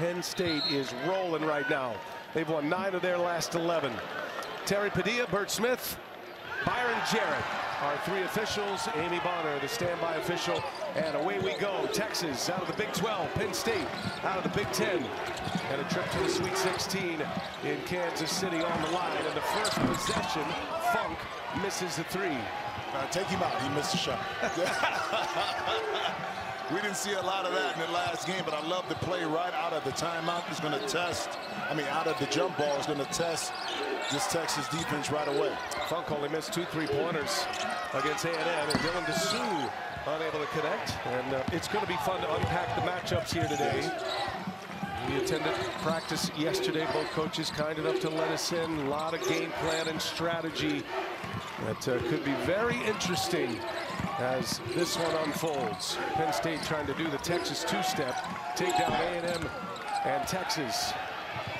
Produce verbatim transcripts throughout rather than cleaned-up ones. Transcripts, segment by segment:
Penn State is rolling right now. They've won nine of their last eleven. Terry Padilla, Burt Smith, Byron Jarrett, our three officials. Amy Bonner, the standby official. And away we go. Texas out of the Big twelve. Penn State out of the Big ten. And a trip to the Sweet sixteen in Kansas City on the line. And the first possession, Funk misses the three. Uh, take him out. He missed a shot. We didn't see a lot of that in the last game, but I love the play right out of the timeout. It's going to test. I mean, out of the jump ball is going to test this Texas defense right away. Funk only missed two three-pointers against A and M, and Dylan Disu unable to connect. And uh, it's going to be fun to unpack the matchups here today. We attended practice yesterday. Both coaches kind enough to let us in. A lot of game plan and strategy that uh, could be very interesting as this one unfolds. Penn State trying to do the Texas two-step, take down A and M and Texas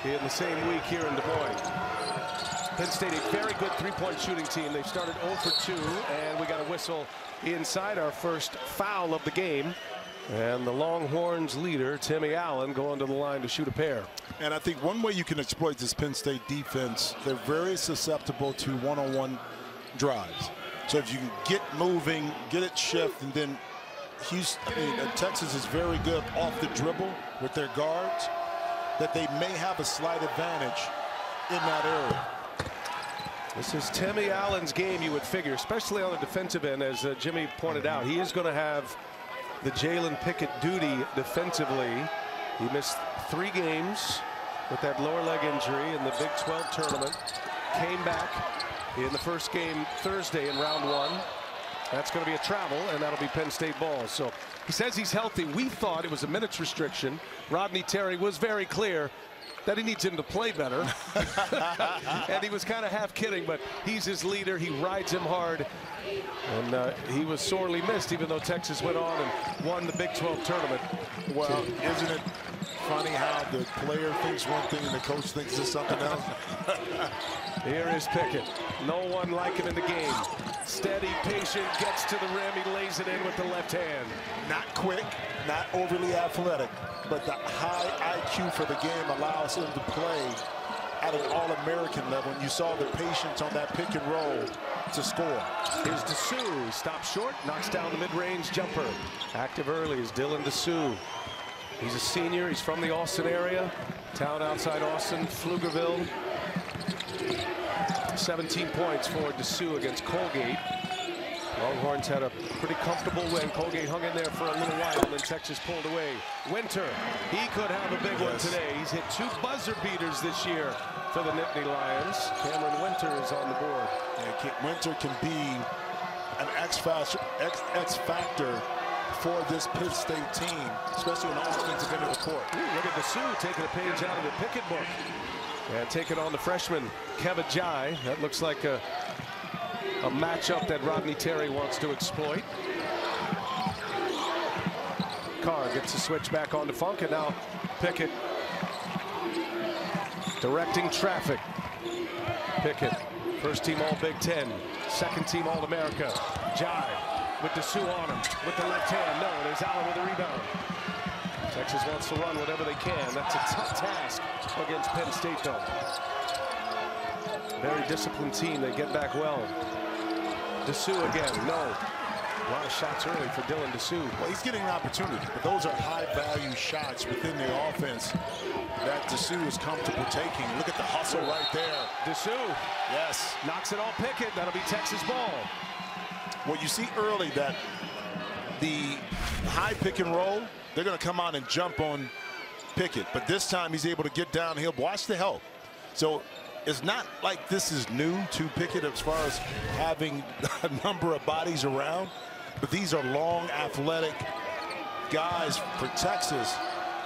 in the same week here in Des Moines. Penn State, a very good three-point shooting team. They've started oh for two, and we got a whistle inside, our first foul of the game. And the Longhorns leader, Timmy Allen, going to the line to shoot a pair. And I think one way you can exploit this Penn State defense, they're very susceptible to one-on-one drives. So if you can get moving, get it shift, and then Houston, I mean, Texas is very good off the dribble with their guards, that they may have a slight advantage in that area. This is Timmy Allen's game, you would figure, especially on the defensive end, as uh, Jimmy pointed out. He is going to have the Jalen Pickett duty defensively. He missed three games with that lower leg injury in the Big twelve tournament. Came back in the first game Thursday in round one. That's going to be a travel, and that'll be Penn State ball. So he says he's healthy. We thought it was a minutes restriction. Rodney Terry was very clear that he needs him to play better. And he was kind of half kidding, but he's his leader. He rides him hard. And uh, he was sorely missed, even though Texas went on and won the Big twelve tournament. Well, isn't it funny how the player thinks one thing and the coach thinks it's something else? Here is Pickett. No one like him in the game. Steady, patient, gets to the rim. He lays it in with the left hand. Not quick, not overly athletic, but the high I Q for the game allows him to play at an All-American level. And you saw the patience on that pick and roll to score. Here's Disu. Stops short, knocks down the mid-range jumper. Active early is Dylan Disu. He's a senior. He's from the Austin area. Town outside Austin, Pflugerville. seventeen points for Disu against Colgate. Longhorns had a pretty comfortable win. Colgate hung in there for a little while, and then Texas pulled away. Winter, he could have a big yes. one today. He's hit two buzzer beaters this year for the Nittany Lions. Cameron Winter is on the board. Yeah, Winter can be an X factor, X, X factor for this Penn State team, especially on the offensive end of the court. Ooh, look at Disu taking a page out of the Pickett book. And taking on the freshman, Kebba Njie. That looks like a, a matchup that Rodney Terry wants to exploit. Carr gets the switch back on to Funk, and now Pickett directing traffic. Pickett, first team All Big ten, second team All-America. Njie with Disu on him, with the left hand. No, it is Allen with the rebound. Texas wants to run whatever they can. That's a tough task against Penn State, though. Very disciplined team. They get back well. Disu again. No. A lot of shots early for Dylan Disu. Well, he's getting an opportunity, but those are high-value shots within the offense that Disu is comfortable taking. Look at the hustle right there. Disu. Yes. Knocks it all Pickett. That'll be Texas ball. Well, you see early that the high pick and roll, they're going to come out and jump on Pickett, but this time he's able to get downhill. Watch the help. So it's not like this is new to Pickett as far as having a number of bodies around, but these are long, athletic guys for Texas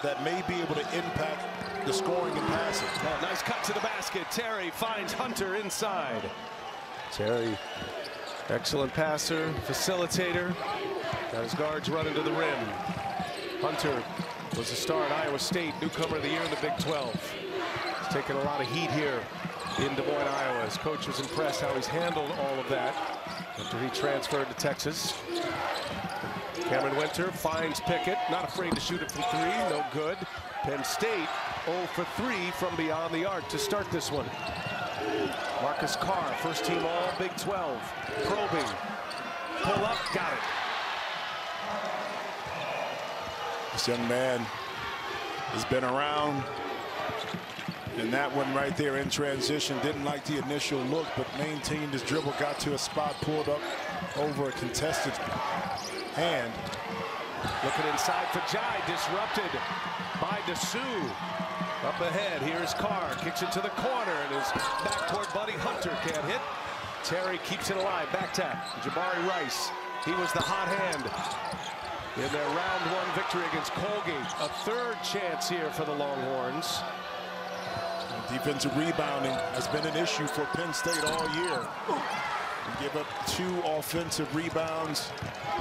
that may be able to impact the scoring and passing. Oh, nice cut to the basket. Terry finds Hunter inside. Terry, excellent passer, facilitator. Got his guards running to the rim. Hunter was a star at Iowa State, newcomer of the year in the Big twelve. He's taken a lot of heat here in Des Moines, Iowa. His coach was impressed how he's handled all of that after he transferred to Texas. Cameron Winter finds Pickett, not afraid to shoot it from three, no good. Penn State zero for three from beyond the arc to start this one. Marcus Carr, first team all Big twelve, probing, pull up, got it. This young man has been around, and that one right there in transition didn't like the initial look, but maintained his dribble, got to a spot, pulled up over a contested hand. Looking inside for Njie, disrupted by Disu. Up ahead, here's Carr, kicks it to the corner, and is back toward Buddy Hunter, can't hit. Terry keeps it alive, back tap, Jabari Rice, he was the hot hand in their round one victory against Colgate. A third chance here for the Longhorns. Defensive rebounding has been an issue for Penn State all year. And give up two offensive rebounds.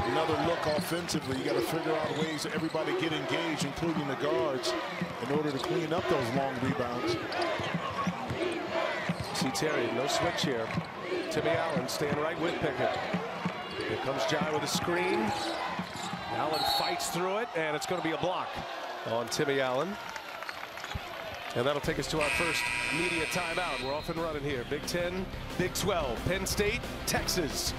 Another look offensively. You got to figure out ways that everybody get engaged, including the guards, in order to clean up those long rebounds. See Terry, no switch here. Timmy Allen staying right with Pickett. Here comes Njie with a screen. Allen fights through it, and it's going to be a block on Timmy Allen. And that'll take us to our first media timeout. We're off and running here. Big ten, Big twelve, Penn State, Texas.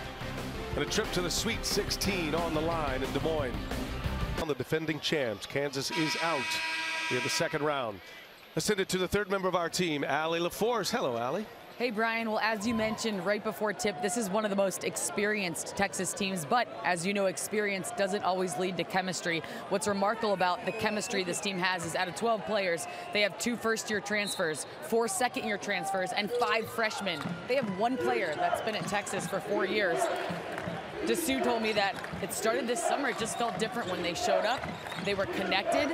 And a trip to the Sweet sixteen on the line in Des Moines. On the defending champs, Kansas is out in the second round. Let's send it to the third member of our team, Allie LaForce. Hello, Allie. Hey, Brian. Well, as you mentioned right before tip, this is one of the most experienced Texas teams. But as you know, experience doesn't always lead to chemistry. What's remarkable about the chemistry this team has is out of twelve players, they have two first-year transfers, four second-year transfers, and five freshmen. They have one player that's been at Texas for four years. Disu told me that it started this summer. It just felt different when they showed up. They were connected.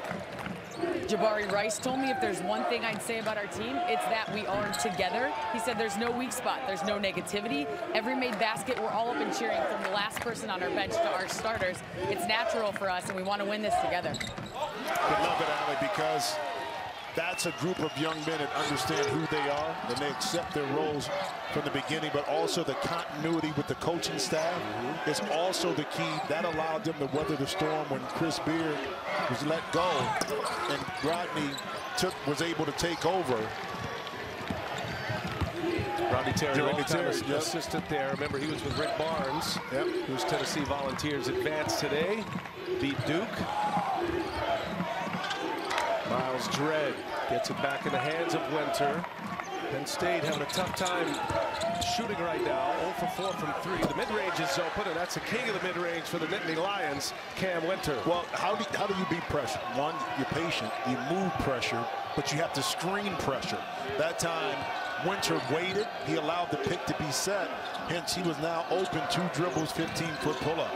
Jabari Rice told me if there's one thing I'd say about our team, it's that we are together. He said there's no weak spot, there's no negativity. Every made basket, we're all up and cheering from the last person on our bench to our starters. It's natural for us, and we want to win this together. I love it, Allie, because that's a group of young men that understand who they are, and they accept their roles from the beginning, but also the continuity with the coaching staff mm-hmm. is also the key. That allowed them to weather the storm when Chris Beard was let go and Rodney took, was able to take over. Rodney Terry, Rodney Terry yep. assistant there. Remember, he was with Rick Barnes, yep. whose Tennessee Volunteers advanced today, beat Duke. Myles Dread gets it back in the hands of Winter. Penn State having a tough time shooting right now. zero for four from three. The mid-range is open, and that's the king of the mid-range for the Nittany Lions, Cam Winter. Well, how do, how do you beat pressure? One, you're patient. You move pressure, but you have to screen pressure. That time, Winter waited. He allowed the pick to be set. Hence, he was now open. Two dribbles, fifteen-foot pull-up.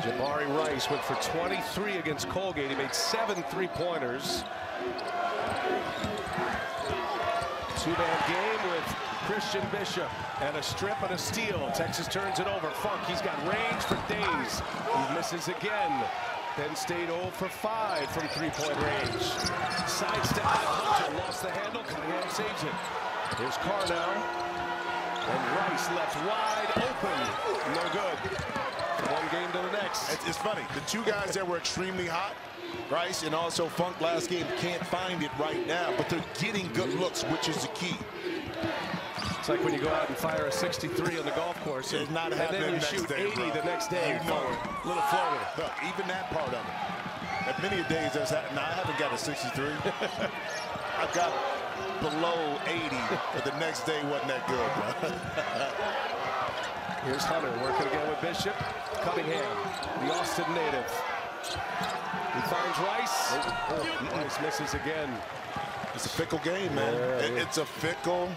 Jabari Rice went for twenty-three against Colgate. He made seven three-pointers. Two-man game with Christian Bishop and a strip and a steal. Texas turns it over. Funk, he's got range for days. He misses again. Penn State zero for five from three-point range. Sidestep, Hunter lost the handle. Cunningham saves it. Here's Carr now. And Rice left wide open. No good. One game to the next. It's, it's funny. The two guys that were extremely hot, Rice and also Funk last game, can't find it right now, but they're getting good looks, which is the key. It's like when you go out and fire a sixty-three on the golf course and, not and then you shoot day, eighty bro. The next day. You know it. Little floater. Look, even that part of it. At many days that's happened. Now I haven't got a sixty-three. I've got below eighty, but the next day wasn't that good, bro. Here's Hunter working again with Bishop. Cunningham, the Austin native. He finds Rice. Oh, Rice misses again. It's a fickle game, man. Yeah, it, yeah. It's a fickle.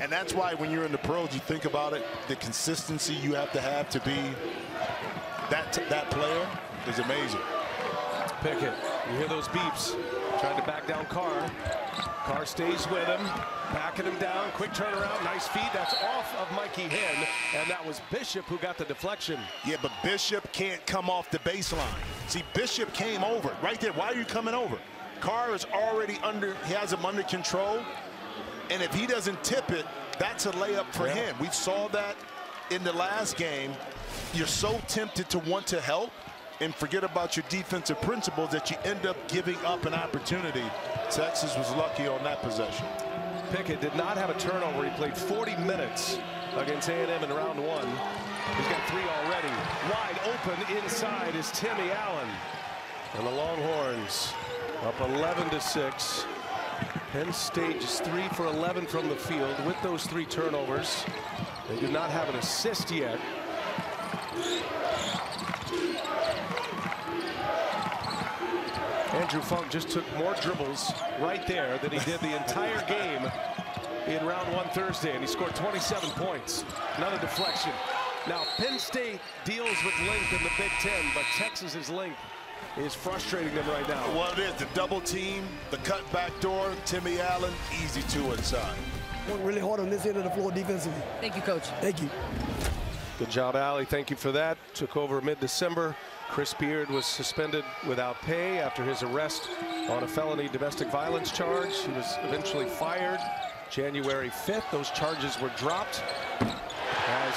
And that's why when you're in the pros, you think about it, the consistency you have to have to be that, that player is amazing. Pickett, you hear those beeps. Trying to back down Carr. Carr stays with him, backing him down. Quick turnaround, nice feed. That's off of Mikey Hinn, and that was Bishop who got the deflection. Yeah, but Bishop can't come off the baseline. See, Bishop came over right there. Why are you coming over? Carr is already under. He has him under control, and if he doesn't tip it, that's a layup for yeah. him. We saw that in the last game. You're so tempted to want to help, and forget about your defensive principles that you end up giving up an opportunity. Texas was lucky on that possession. Pickett did not have a turnover. He played forty minutes against A and M in round one. He's got three already. Wide open inside is Timmy Allen. And the Longhorns up eleven to six. Penn State is three for eleven from the field with those three turnovers. They do not have an assist yet. Andrew Funk just took more dribbles right there than he did the entire game in round one Thursday, and he scored twenty-seven points. Another deflection. Now, Penn State deals with length in the Big Ten, but Texas's length is frustrating them right now. Well, it is the double team, the cut back door, Timmy Allen, easy two inside. Went really hard on this end of the floor defensively. Thank you, Coach. Thank you. Good job, Allie. Thank you for that. Took over mid-December. Chris Beard was suspended without pay after his arrest on a felony domestic violence charge. He was eventually fired January fifth. Those charges were dropped. As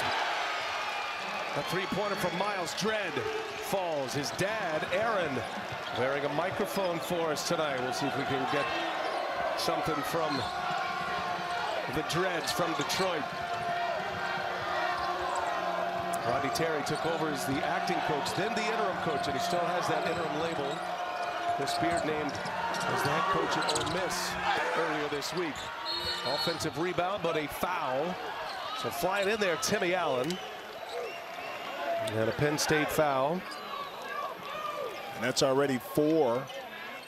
a three-pointer from Myles Dread falls. His dad, Aaron, wearing a microphone for us tonight. We'll see if we can get something from the Dreads from Detroit. Rodney Terry took over as the acting coach, then the interim coach, and he still has that interim label. Chris Beard named as the head coach at Ole Miss earlier this week. Offensive rebound, but a foul. So flying in there, Timmy Allen. And a Penn State foul. And that's already four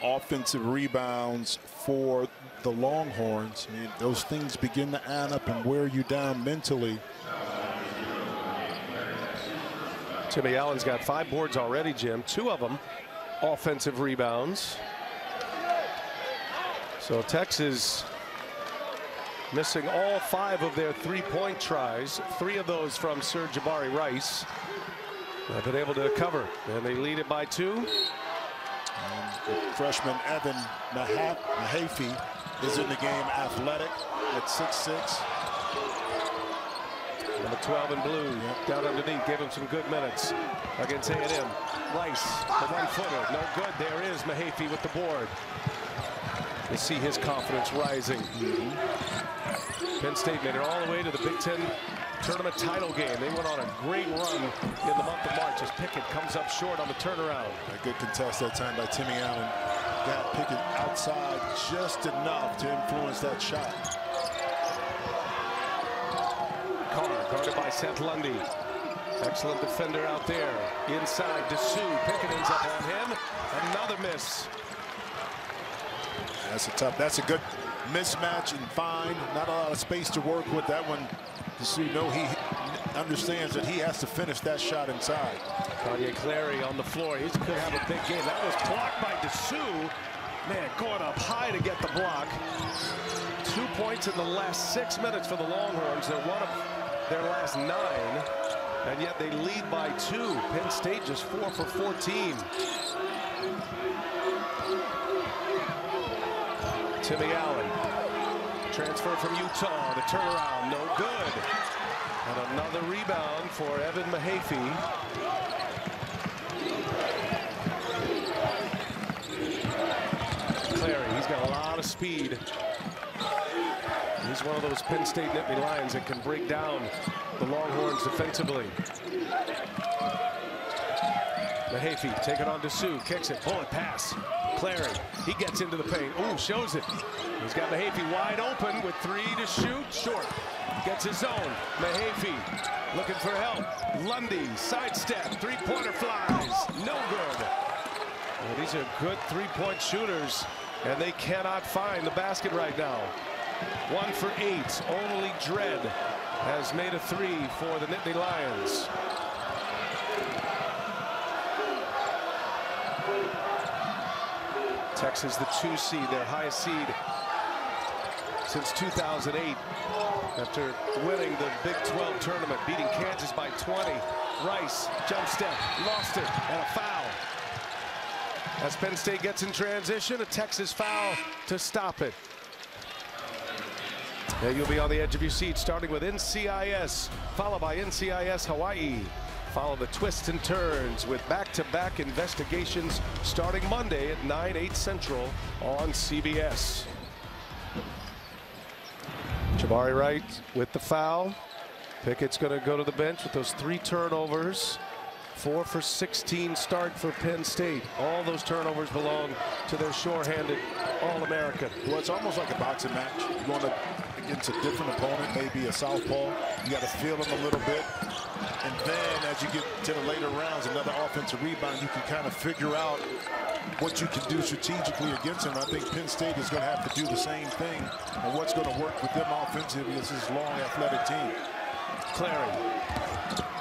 offensive rebounds for the Longhorns. I mean, those things begin to add up and wear you down mentally. Timmy Allen's got five boards already, Jim. Two of them offensive rebounds. So Texas missing all five of their three-point tries. Three of those from Sir Jabari Rice. They've been able to cover, and they lead it by two. And freshman Evan Mahaffey is in the game, athletic at six six. Number twelve in blue, yep. Down underneath, gave him some good minutes against A and M. Rice, the one-footer, no good. There is Mahaffey with the board. You see his confidence rising. Mm-hmm. Penn State made it all the way to the Big Ten tournament title game. They went on a great run in the month of March as Pickett comes up short on the turnaround. A good contest that time by Timmy Allen. Got Pickett outside just enough to influence that shot. Guarded by Seth Lundy. Excellent defender out there. Inside, Disu. Pickett ends up on him. Another miss. That's a tough, that's a good mismatch and find. Not a lot of space to work with that one. Disu, no, he understands that he has to finish that shot inside. Kanye Clary on the floor. He could have a big game. That was blocked by Disu. Man, going up high to get the block. Two points in the last six minutes for the Longhorns. They're one of their last nine, and yet they lead by two. Penn State just four for fourteen. Timmy Allen, transfer from Utah, the turnaround, no good. And another rebound for Evan Mahaffey. Clary, he's got a lot of speed. He's one of those Penn State Nittany Lions that can break down the Longhorns defensively. Mahaffey, take it on Disu, kicks it, bullet pass. Clary, he gets into the paint. Ooh, shows it. He's got Mahaffey wide open with three to shoot, short. Gets his own. Mahaffey looking for help. Lundy, sidestep, three-pointer flies. No good. Well, these are good three-point shooters, and they cannot find the basket right now. One for eight. Only Dread has made a three for the Nittany Lions. Texas, the two seed, their highest seed since two thousand eight. After winning the Big twelve tournament, beating Kansas by twenty. Rice, jump step, lost it, and a foul. As Penn State gets in transition, a Texas foul to stop it. Now you'll be on the edge of your seat, starting with N C I S, followed by N C I S Hawaii. Follow the twists and turns with back-to-back investigations starting Monday at nine, eight Central on C B S. Jabari Rice with the foul. Pickett's going to go to the bench with those three turnovers. four for sixteen start for Penn State. All those turnovers belong to their shorthanded All-American. Well, it's almost like a boxing match. You're going to, against a different opponent, maybe a southpaw. You got to feel them a little bit. And then as you get to the later rounds, another offensive rebound, you can kind of figure out what you can do strategically against them. I think Penn State is going to have to do the same thing. And what's going to work with them offensively is this long, athletic team. Clary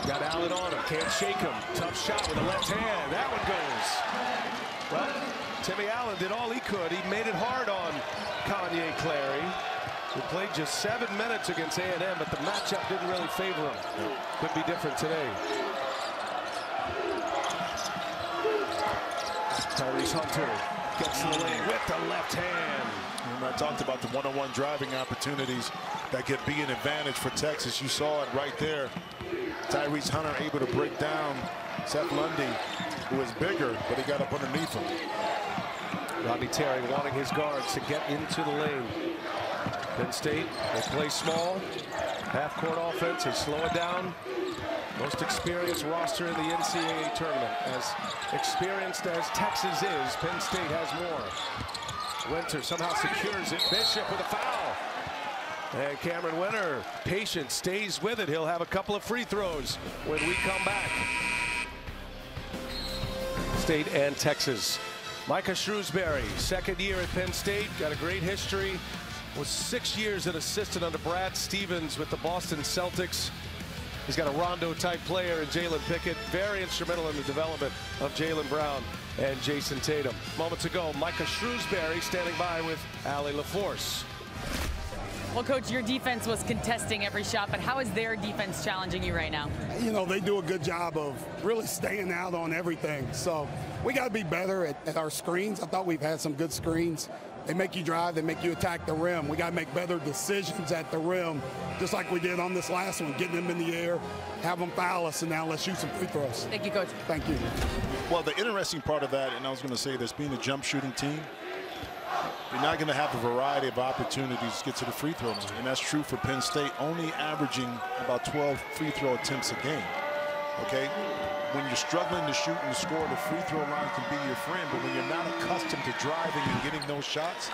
got Allen on him, can't shake him. Tough shot with the left hand. That one goes. Well, Timmy Allen did all he could. He made it hard on Kanye Clary, who played just seven minutes against A and M, but the matchup didn't really favor him. Could be different today. Tyrese Hunter gets in the lane with the left hand. Remember, I talked about the one-on-one driving opportunities that could be an advantage for Texas. You saw it right there. Tyrese Hunter able to break down Seth Lundy, who is bigger, but he got up underneath him. Rodney Terry wanting his guards to get into the lane. Penn State, they play small. Half-court offense, they slow it down. Most experienced roster in the N C double A tournament. As experienced as Texas is, Penn State has more. Winter somehow secures it. Bishop with a foul. And Cameron Winter, patient, stays with it. He'll have a couple of free throws when we come back. State and Texas. Micah Shrewsberry, second year at Penn State, got a great history. Was six years an assistant under Brad Stevens with the Boston Celtics. He's got a Rondo-type player in Jalen Pickett, very instrumental in the development of Jaylen Brown and Jason Tatum. Moments ago, Micah Shrewsberry standing by with Allie LaForce. Well, Coach, your defense was contesting every shot, but how is their defense challenging you right now? You know, they do a good job of really staying out on everything. So we got to be better at, at our screens. I thought we've had some good screens. They make you drive. They make you attack the rim. We got to make better decisions at the rim, just like we did on this last one, getting them in the air, have them foul us, and now let's shoot some free throws. Thank you, Coach. Thank you. Well, the interesting part of that, and I was going to say this, being a jump shooting team, you're not going to have a variety of opportunities to get to the free throws, and that's true for Penn State, only averaging about twelve free throw attempts a game. Okay, when you're struggling to shoot and score, the free throw line can be your friend, but when you're not accustomed to driving and getting those shots,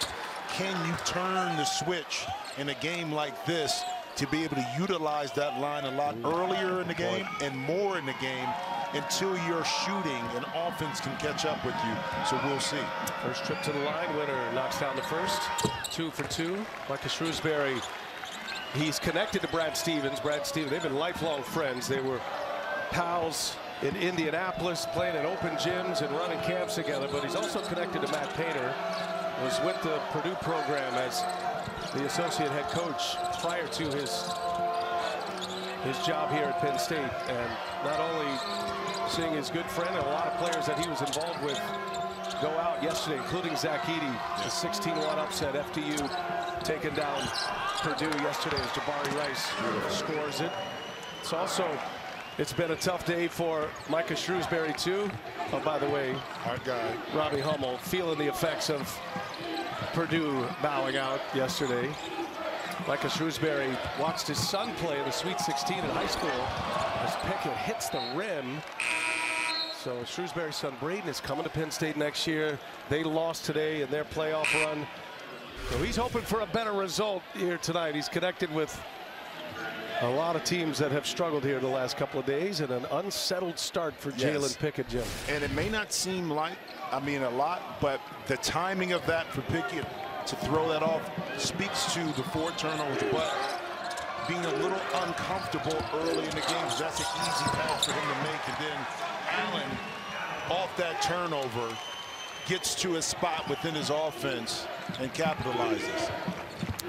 can you turn the switch in a game like this to be able to utilize that line a lot earlier in the game and more in the game until you're shooting and offense can catch up with you? So we'll see. First trip to the line, Winter knocks down the first. Two for two. Micah Shrewsberry, he's connected to Brad Stevens. Brad Stevens, they've been lifelong friends. They were pals in Indianapolis, playing at open gyms and running camps together, but he's also connected to Matt Painter, was with the Purdue program as the associate head coach prior to his his job here at Penn State, and not only seeing his good friend and a lot of players that he was involved with go out yesterday, including Zach Edey, the sixteen one upset. F D U taken down Purdue yesterday as Jabari Rice scores it. It's also, it's been a tough day for Micah Shrewsberry too. Oh, by the way, our guy Robbie Hummel feeling the effects of Purdue bowing out yesterday. Micah Shrewsberry watched his son play in the Sweet sixteen in high school as Pickett hits the rim. So Shrewsberry's son Braden is coming to Penn State next year. They lost today in their playoff run. So he's hoping for a better result here tonight. He's connected with a lot of teams that have struggled here the last couple of days, and an unsettled start for yes. Jalen Pickett, Jim. And it may not seem like, I mean, a lot, but the timing of that for Pickett to throw that off speaks to the four turnovers, but being a little uncomfortable early in the game. That's an easy pass for him to make, and then Allen off that turnover gets to his spot within his offense and capitalizes.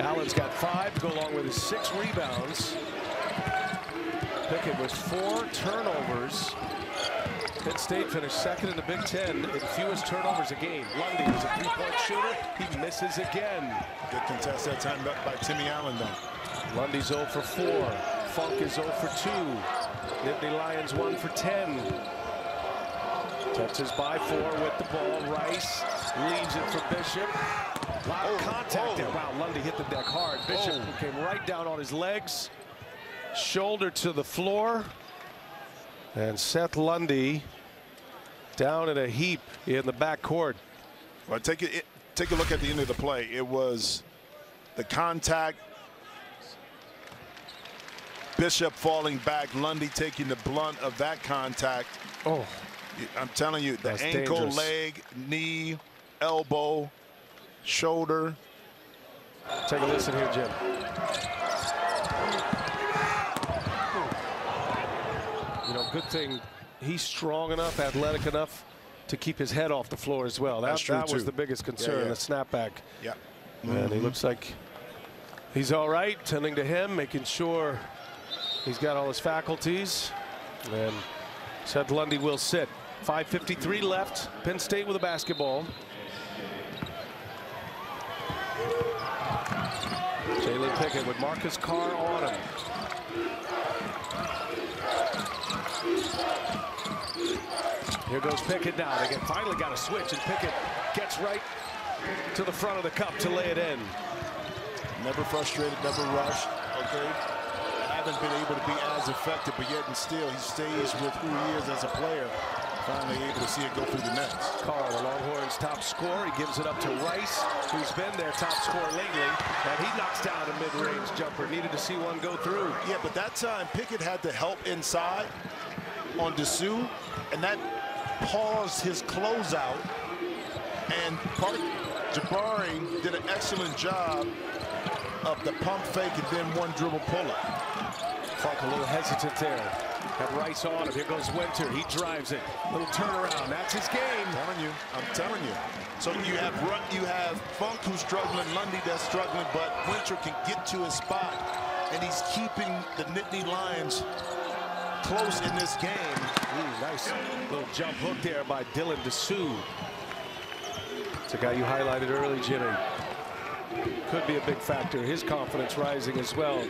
Allen's got five to go along with his six rebounds. Pickett with four turnovers. Penn State finished second in the Big Ten in fewest turnovers a game. Lundy was a three-point shooter. He misses again. Good contest that time by Timmy Allen, though. Lundy's oh for four. Funk is oh for two. Nittany Lions one for ten. Texas by four with the ball. Rice leaves it for Bishop. A lot of oh, contact oh. there. Wow, Lundy hit the deck hard. Bishop oh. came right down on his legs. Shoulder to the floor. And Seth Lundy down in a heap in the backcourt. Well, take it, it, take a look at the end of the play. It was the contact. Bishop falling back. Lundy taking the blunt of that contact. Oh. I'm telling you, the That's ankle, dangerous. Leg, knee, elbow, shoulder. Take a listen here, Jim. You know, good thing he's strong enough, athletic enough to keep his head off the floor as well. That, That's true, that was the biggest concern, yeah, yeah. the snapback. Yeah. Mm-hmm. And he looks like he's all right, tending to him, making sure he's got all his faculties. And Seth Lundy will sit. five fifty-three left. Penn State with a basketball. Jalen Pickett with Marcus Carr on him. Here goes Pickett now. They finally got a switch, and Pickett gets right to the front of the cup to lay it in. Never frustrated, never rushed. Okay. Haven't been able to be as effective, but yet and still he stays with who he is as a player. Finally able to see it go through the nets. Carl, the Longhorns' top scorer, he gives it up to Rice, who's been their top scorer lately, and he knocks down a mid-range jumper. Needed to see one go through. Yeah, but that time Pickett had to help inside on Disu, and that paused his closeout. And Jabari did an excellent job of the pump fake and then one dribble pull-up. Funk a little hesitant there. Had Rice on him. Here goes Winter. He drives it. Little turnaround. That's his game. I'm telling you. I'm telling you. So you have you have Funk who's struggling, Lundy that's struggling, but Winter can get to his spot, and he's keeping the Nittany Lions close in this game. Ooh, nice little jump hook there by Dylan Disu. It's a guy you highlighted early, Jimmy. Could be a big factor. His confidence rising as well.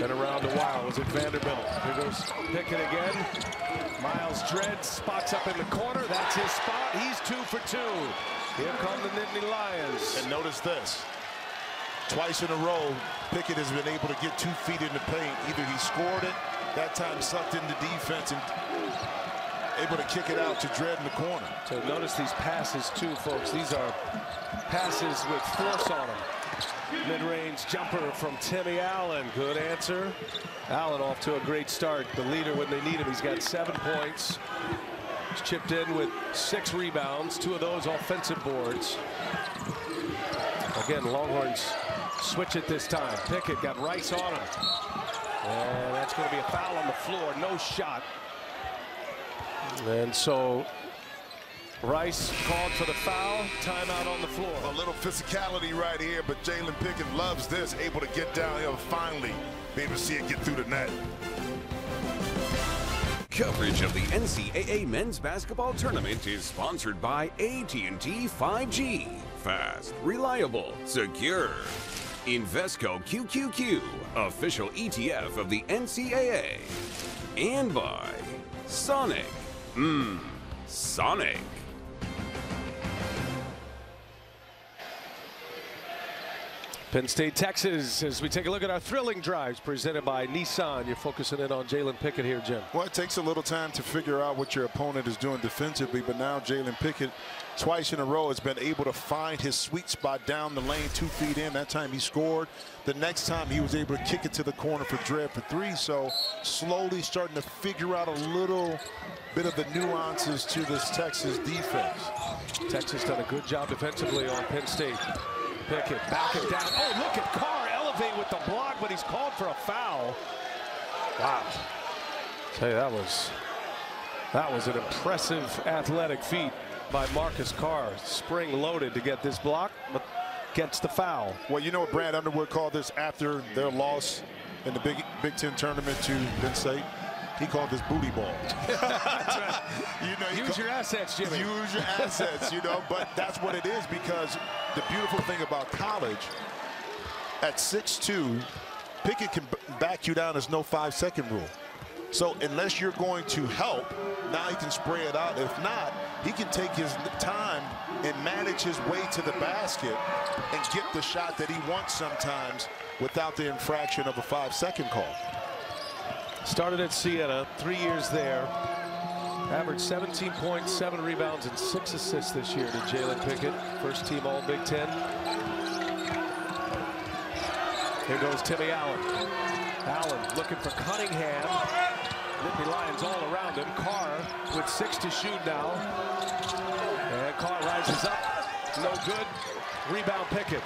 Been around a while. Was it Vanderbilt? Here goes Pickett again. Myles Dread spots up in the corner. That's his spot. He's two for two. Here come the Nittany Lions. And notice this. Twice in a row, Pickett has been able to get two feet in the paint. Either he scored it, that time sucked into defense, and able to kick it out to Dread in the corner. So notice these passes, too, folks. These are passes with force on them. Mid-range jumper from Timmy Allen. Good answer. Allen off to a great start. The leader when they need him. He's got seven points. He's chipped in with six rebounds. Two of those offensive boards. Again, Longhorns switch it this time. Pickett got Rice on him. And that's going to be a foul on the floor. No shot. And so Rice called for the foul, timeout on the floor. A little physicality right here, but Jalen Pickett loves this, able to get down here, finally be able to see it get through the net. Coverage of the N C double A men's basketball tournament is sponsored by A T and T five G. Fast, reliable, secure. Invesco Q Q Q, official E T F of the N C double A. And by Sonic. Mmm, Sonic. Penn State, Texas, as we take a look at our thrilling drives presented by Nissan. You're focusing in on Jalen Pickett here, Jim. Well, it takes a little time to figure out what your opponent is doing defensively, but now Jalen Pickett twice in a row has been able to find his sweet spot down the lane, two feet in. That time he scored. The next time he was able to kick it to the corner for Dread for three. So slowly starting to figure out a little bit of the nuances to this Texas defense. Texas done a good job defensively on Penn State. Pickett, back it down. Oh, look at Carr elevate with the block, but he's called for a foul. Wow. Tell you, that was, that was an impressive athletic feat by Marcus Carr. Spring loaded to get this block, but gets the foul. Well, you know what Brad Underwood called this after their loss in the Big, Big Ten tournament to Penn State? He called this booty ball. Right. You know, use your assets, Jimmy. Use your assets, you know, but that's what it is, because the beautiful thing about college, at six two, Pickett can back you down. There's no five second rule. So unless you're going to help, now he can spray it out. If not, he can take his time and manage his way to the basket and get the shot that he wants sometimes without the infraction of a five-second call. Started at Siena, three years there. Averaged seventeen points, seven rebounds, and six assists this year to Jalen Pickett. First team all Big Ten. Here goes Timmy Allen. Allen looking for Cunningham. Nippy Lions all around him. Carr with six to shoot now. And Carr rises up. No good. Rebound Pickett.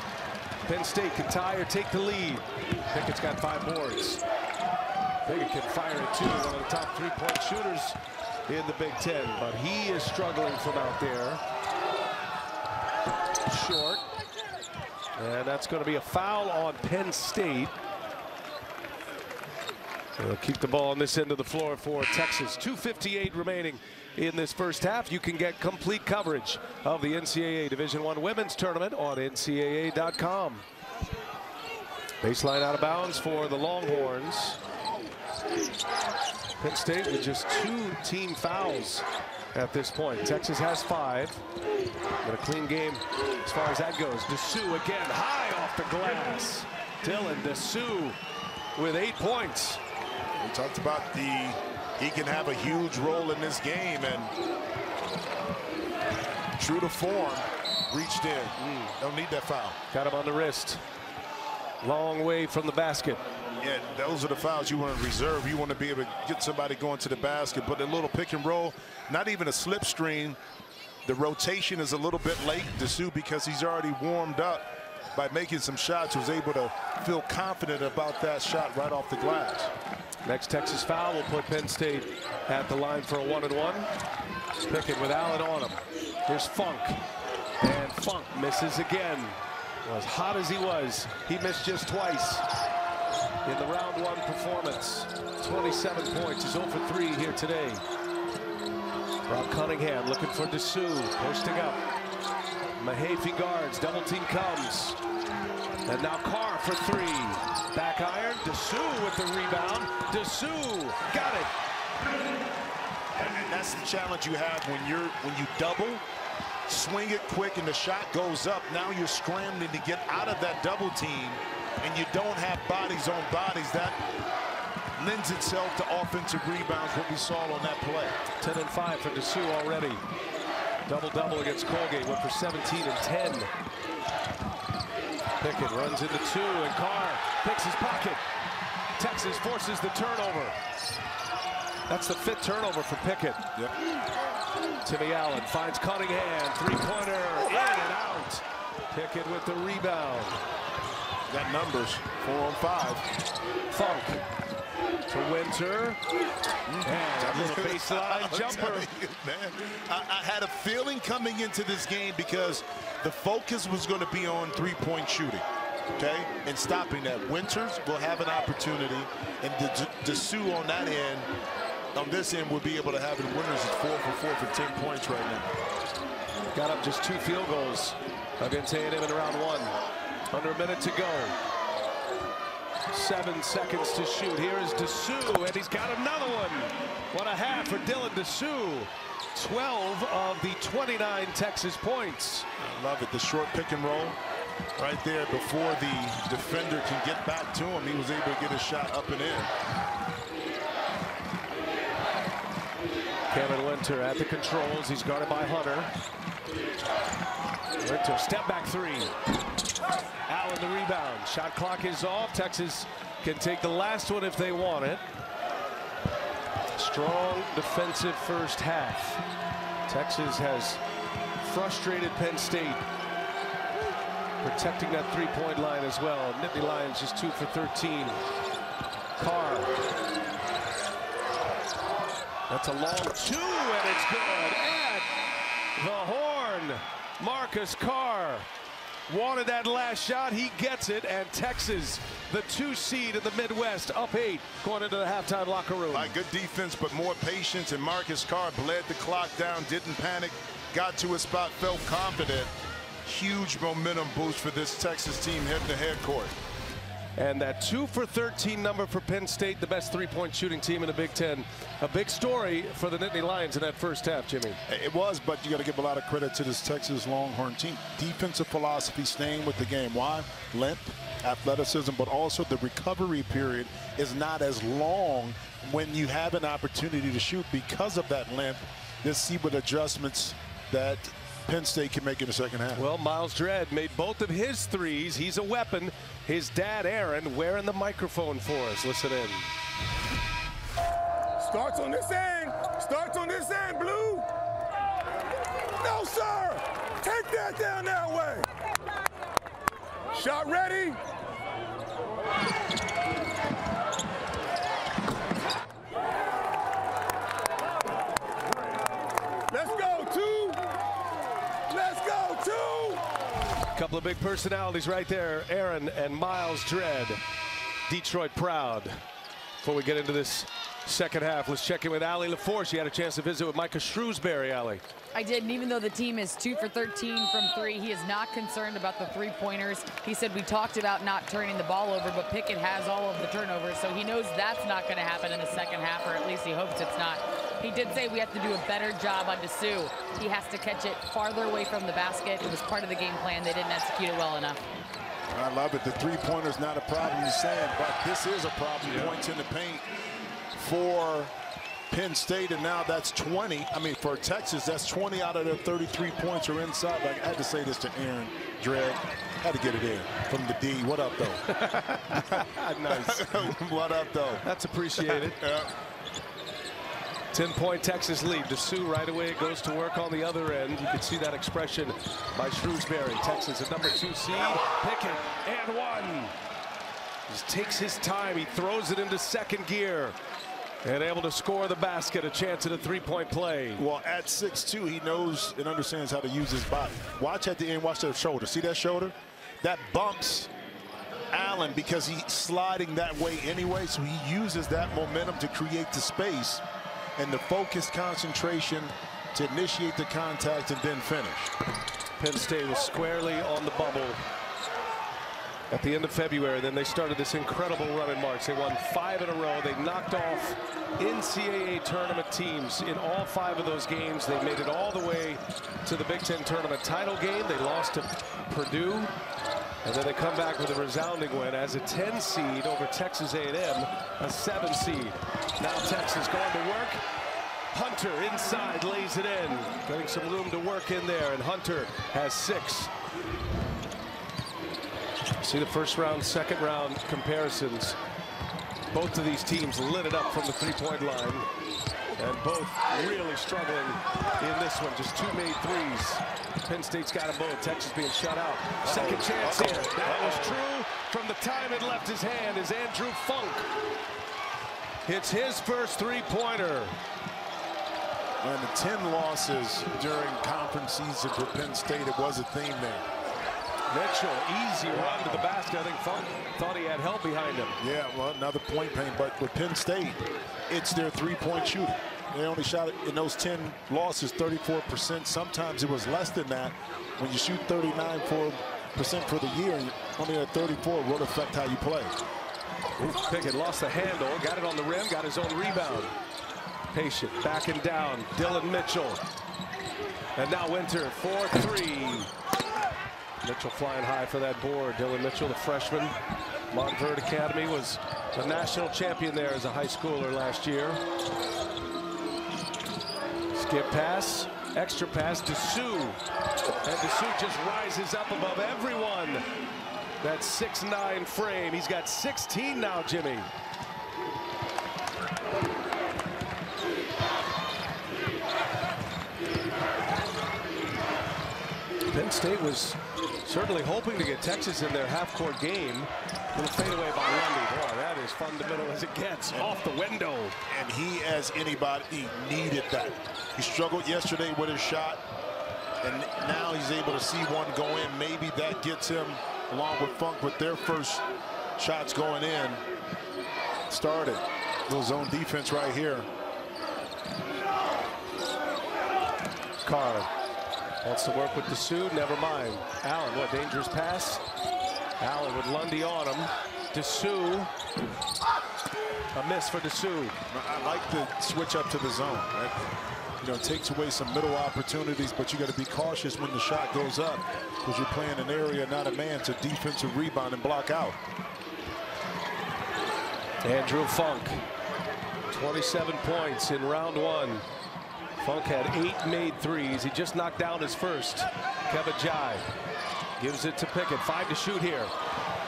Penn State can tie or take the lead. Pickett's got five boards. Pickett can fire it too. One of the top three-point shooters in the Big Ten, but he is struggling from out there. Short. And that's going to be a foul on Penn State. They'll keep the ball on this end of the floor for Texas. two fifty-eight remaining in this first half. You can get complete coverage of the N C double A Division one Women's Tournament on N C double A dot com. Baseline out of bounds for the Longhorns. Penn State with just two team fouls at this point. Texas has five. But a clean game as far as that goes. Disu again high off the glass. Dylan Disu with eight points. We talked about the, he can have a huge role in this game, and true to form, reached in. Mm. Don't need that foul. Got him on the wrist. Long way from the basket. Yeah, those are the fouls you want to reserve. You want to be able to get somebody going to the basket, but a little pick and roll, not even a slip screen. The rotation is a little bit late, Disu, because he's already warmed up by making some shots. Was able to feel confident about that shot right off the glass. Next Texas foul will put Penn State at the line for a one-and-one. Pickett with Allen on him. Here's Funk, and Funk misses again. As hot as he was, he missed just twice in the round one performance. twenty-seven points. He's zero for three here today. Rob Cunningham looking for Disu, posting up. Mahaffey guards, double team comes. And now Carr for three. Back iron, Disu with the rebound. Disu got it. And that's the challenge you have when you're when you double, swing it quick, and the shot goes up. Now you're scrambling to get out of that double team, and you don't have bodies on bodies. That lends itself to offensive rebounds, what we saw on that play. ten and five for Disu already. Double-double against Colgate, went for seventeen and ten. Pickett runs into two, and Carr picks his pocket. Texas forces the turnover. That's the fifth turnover for Pickett. Yep. Timmy Allen finds Cunningham, three-pointer, in and out. Pickett with the rebound. Got numbers, four on five. Funk to Winter. And a little baseline jumper. You, man, I, I had a feeling coming into this game because the focus was going to be on three-point shooting, okay, and stopping that. Winters will have an opportunity, and Disu on that end, on this end, will be able to have it. Winters is four for four for ten points right now. Got up just two field goals against A and M in round one. Under a minute to go. Seven seconds to shoot. Here is Disu, and he's got another one. What a half for Dylan Disu. twelve of the twenty-nine Texas points. I love it. The short pick and roll right there before the defender can get back to him. He was able to get a shot up and in. Cameron Winter at the controls. He's guarded by Hunter. Winter, step back three. Allen the rebound. Shot clock is off. Texas can take the last one if they want it. Strong defensive first half. Texas has frustrated Penn State, protecting that three-point line as well. Nittany Lions just two for thirteen. Carr. That's a long two, and it's good. At the horn, Marcus Carr. Wanted that last shot, he gets it, and Texas, the two seed in the Midwest, up eight, going into the halftime locker room. By good defense, but more patience, and Marcus Carr bled the clock down, didn't panic, got to his spot, felt confident. Huge momentum boost for this Texas team heading to head court. And that two for thirteen number for Penn State, the best three-point shooting team in the Big Ten. A big story for the Nittany Lions in that first half, Jimmy. It was, but you got to give a lot of credit to this Texas Longhorn team. Defensive philosophy, staying with the game. Why? Length, athleticism, but also the recovery period is not as long when you have an opportunity to shoot because of that length. Let's see what adjustments that Penn State can make in the second half. Well, Myles Dread made both of his threes. He's a weapon. His dad, Aaron, wearing the microphone for us. Listen in. Starts on this end. Starts on this end, Blue. No, sir. Take that down that way. Shot ready. Let's go, two. Let's go, two. Couple of big personalities right there, Aaron and Myles Dread. Detroit proud. Before we get into this second half, let's check in with Allie LaForce. You had a chance to visit with Micah Shrewsberry, Allie. I did, and even though the team is two for thirteen from three, he is not concerned about the three-pointers. He said, we talked about not turning the ball over, but Pickett has all of the turnovers, so he knows that's not going to happen in the second half, or at least he hopes it's not. He did say we have to do a better job on Disu. He has to catch it farther away from the basket. It was part of the game plan. They didn't execute it well enough. I love it. The three-pointer's not a problem, he's saying, but this is a problem. Yeah. Points in the paint for Penn State, and now that's twenty. I mean, for Texas, that's twenty out of their thirty-three points are inside. Like, I had to say this to Aaron Dread. Had to get it in from the D. What up, though? Nice. What up, though? That's appreciated. Yeah. ten-point Texas lead. Disu right away goes to work on the other end. You can see that expression by Shrewsberry. Texas at number two seed. Pickett and one. Just takes his time. He throws it into second gear and able to score the basket. A chance at a three-point play. Well, at six two, he knows and understands how to use his body. Watch at the end. Watch that shoulder. See that shoulder? That bumps Allen because he's sliding that way anyway. So he uses that momentum to create the space and the focused concentration to initiate the contact and then finish. Penn State was squarely on the bubble at the end of February. Then they started this incredible run in March. They won five in a row. They knocked off N C double A tournament teams in all five of those games. They made it all the way to the Big Ten tournament title game. They lost to Purdue. And then they come back with a resounding win as a ten seed over Texas A and M, a seven seed. Now Texas going to work. Hunter inside, lays it in. Getting some room to work in there, and Hunter has six. See the first round, second round comparisons. Both of these teams lit it up from the three-point line, and both really struggling in this one. Just two made threes. Penn State's got them both. Texas being shut out. Second uh-oh. chance uh-oh. here. That uh-oh. was true from the time it left his hand as Andrew Funk hits his first three-pointer. And the ten losses during conference season for Penn State, it was a theme there. Mitchell, easy run to the basket. I think Funk thought he had help behind him. Yeah, well, another point pain. But with Penn State, it's their three-point shooting. They only shot it in those ten losses, thirty-four percent. Sometimes it was less than that. When you shoot thirty-nine percent for the year, only at thirty-four will affect how you play. Pickett lost the handle, got it on the rim, got his own rebound. Patient, backing down, Dylan Mitchell. And now Winter, four three. Mitchell flying high for that board. Dylan Mitchell, the freshman, Montverde Academy, was a national champion there as a high schooler last year. Skip pass, extra pass, Disu. And Disu just rises up above everyone. That six nine frame. He's got sixteen now, Jimmy. Penn State was certainly hoping to get Texas in their half-court game. Little fadeaway by Lundy. Boy, that is fundamental as it gets. And off the window. And he, as anybody, needed that. He struggled yesterday with his shot, and now he's able to see one go in. Maybe that gets him, along with Funk, with their first shots going in. Started. Little zone defense right here. Carr wants to work with Disu. Never mind. Allen, what dangerous pass. Allen with Lundy on him. Disu. A miss for Disu. I like to switch up to the zone. That, you know, takes away some middle opportunities, but you got to be cautious when the shot goes up because you're playing an area, not a man, to defensive rebound and block out. Andrew Funk, twenty-seven points in round one. Funk had eight made threes. He just knocked down his first. Kebba Njie gives it to Pickett. Five to shoot here.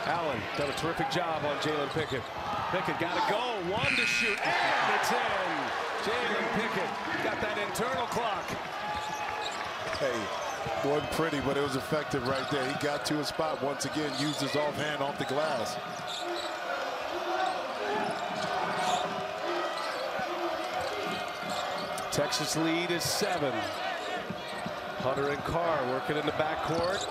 Allen done a terrific job on Jalen Pickett. Pickett got to go. One to shoot. And it's in. Jalen Pickett got that internal clock. Hey, wasn't pretty, but it was effective right there. He got to a spot once again, used his offhand off the glass. Texas lead is seven. Hunter and Carr working in the backcourt.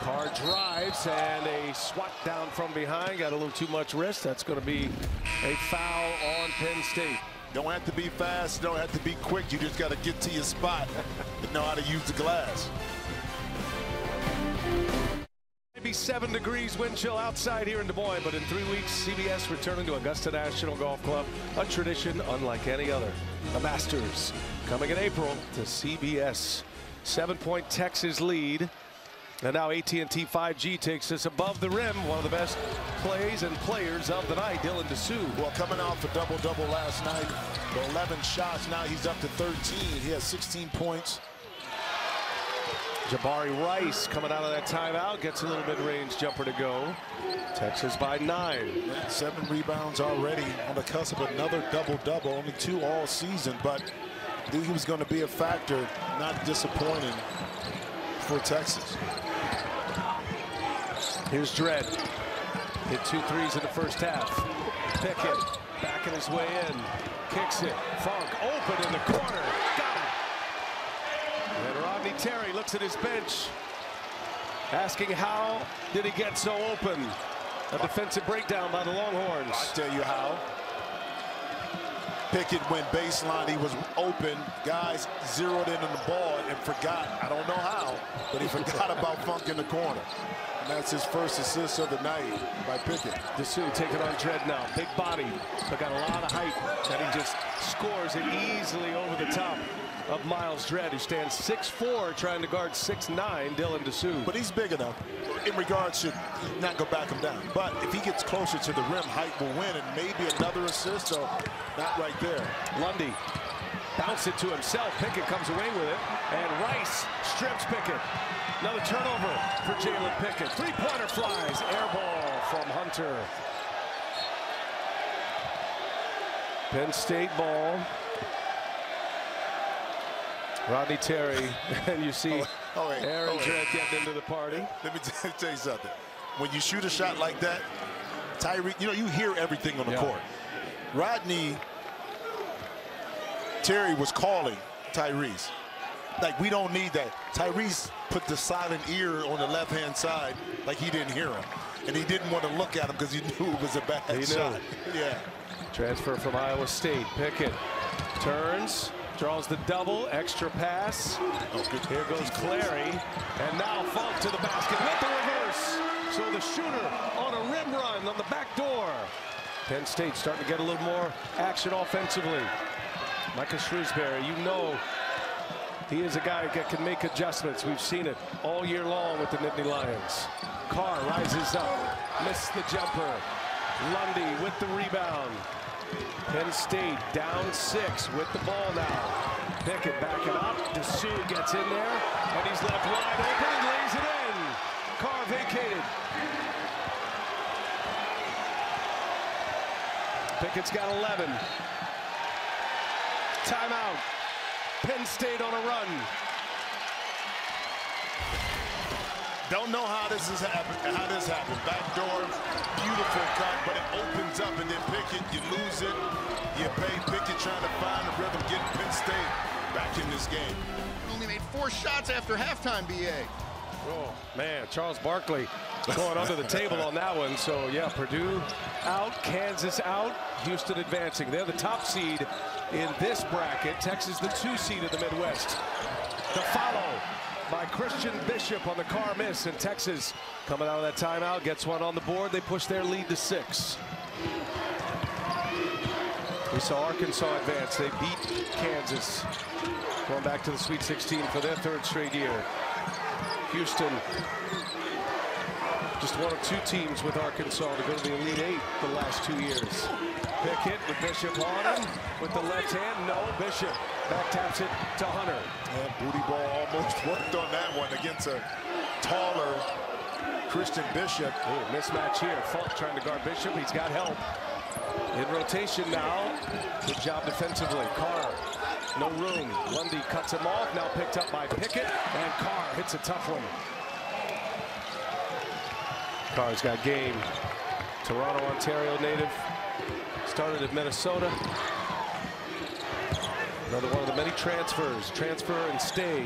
Carr drives and a swat down from behind. Got a little too much wrist. That's going to be a foul on Penn State. Don't have to be fast. Don't have to be quick. You just got to get to your spot and know how to use the glass. Maybe seven degrees wind chill outside here in Des Moines, but in three weeks, C B S returning to Augusta National Golf Club, a tradition unlike any other. The Masters coming in April to C B S. Seven-point Texas lead, and now A T and T five G takes us above the rim. One of the best plays and players of the night, Dylan Disu. Well, coming off a double-double last night, the eleven shots. Now he's up to thirteen. He has sixteen points. Jabari Rice coming out of that timeout, gets a little mid-range jumper to go. Texas by nine. Yeah, seven rebounds already on the cusp of another double-double, only two all season, but I knew he was going to be a factor, not disappointing for Texas. Here's Dread. Hit two threes in the first half. Pickett backing his way in. Kicks it. Funk open in the corner. Got it. And Rodney Terry looks at his bench, asking how did he get so open? A defensive breakdown by the Longhorns. I'll tell you how. Pickett went baseline. He was open. Guys zeroed in on the ball and forgot. I don't know how, but he forgot about Funk in the corner. And that's his first assist of the night by Pickett. Disu taking on Dread now. Big body, but got a lot of height. And he just scores it easily over the top of Myles Dread, who stands six four, trying to guard six nine Dylan Disu. But he's big enough, in regards to not go back him down. But if he gets closer to the rim, height will win, and maybe another assist, so not right there. Lundy bounced it to himself. Pickett comes away with it, and Rice strips Pickett. Another turnover for Jalen Pickett. Three-pointer flies. Air ball from Hunter. Penn State ball. Rodney Terry, and you see oh, wait, Aaron oh, Dredd getting into the party. Let me tell you something. When you shoot a shot like that, Tyrese, you know, you hear everything on the yeah. court. Rodney Terry was calling Tyrese. Like, we don't need that. Tyrese put the silent ear on the left-hand side like he didn't hear him. And he didn't want to look at him because he knew it was a bad he shot. Knew. Yeah. Transfer from Iowa State. Pickett turns. Draws the double, extra pass. Oh, good. Here goes Clary, and now Funk to the basket with the reverse. So the shooter on a rim run on the back door. Penn State starting to get a little more action offensively. Micah Shrewsberry, you know he is a guy that can make adjustments. We've seen it all year long with the Nittany Lions. Carr rises up, missed the jumper. Lundy with the rebound. Penn State down six with the ball now. Pickett back it up. Disu gets in there, and he's left wide open and lays it in. Carr vacated. Pickett's got eleven. Timeout. Penn State on a run. Don't know how this has happened. How this happened? Back door, beautiful cut, but it opens up and then Pickett, you lose it. You pay Pickett trying to find the rhythm, get Penn State back in this game. Only made four shots after halftime, B A. Oh man, Charles Barkley going under the table on that one. So yeah, Purdue out, Kansas out, Houston advancing. They're the top seed in this bracket. Texas, the two seed of the Midwest. The follow. by Christian Bishop on the Carr miss, and Texas coming out of that timeout gets one on the board. They push their lead to six. We saw Arkansas advance. They beat Kansas, going back to the Sweet sixteen for their third straight year. Houston, just one of two teams with Arkansas to go to the Elite Eight the last two years. Pickett with Bishop on him with the left hand. No, Bishop back taps it to Hunter. And booty ball almost worked on that one against a taller Christian Bishop. Ooh, mismatch here. Funk trying to guard Bishop. He's got help. In rotation now. Good job defensively. Carr, no room. Lundy cuts him off. Now picked up by Pickett. And Carr hits a tough one. Carr's got game. Toronto, Ontario native. Started at Minnesota. Another one of the many transfers. Transfer and stay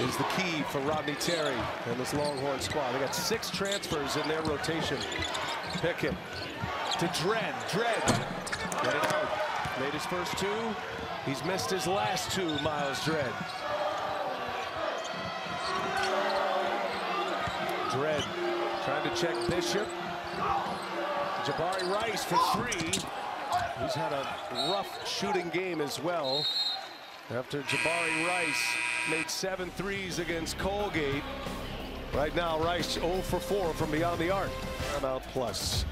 is the key for Rodney Terry and this Longhorn squad. They got six transfers in their rotation. Pickett to Dread. Dread. Get it out. Made his first two. He's missed his last two, Myles Dread. Dread trying to check Bishop. Jabari Rice for three. He's had a rough shooting game as well. After Jabari Rice made seven threes against Colgate. Right now, Rice zero for four from beyond the arc. Timeout plus.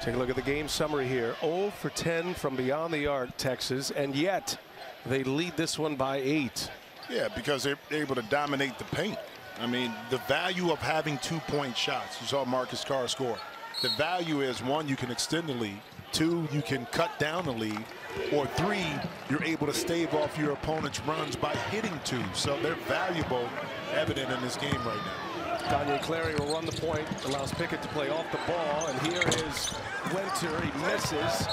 Take a look at the game summary here. zero for ten from beyond the arc, Texas, and yet they lead this one by eight. Yeah, because they're able to dominate the paint. I mean, the value of having two-point shots. You saw Marcus Carr score. The value is, one, you can extend the lead, two, you can cut down the lead, or three, you're able to stave off your opponent's runs by hitting two. So they're valuable, evident in this game right now. Kanye Clary will run the point, allows Pickett to play off the ball, and here is Winter. He misses,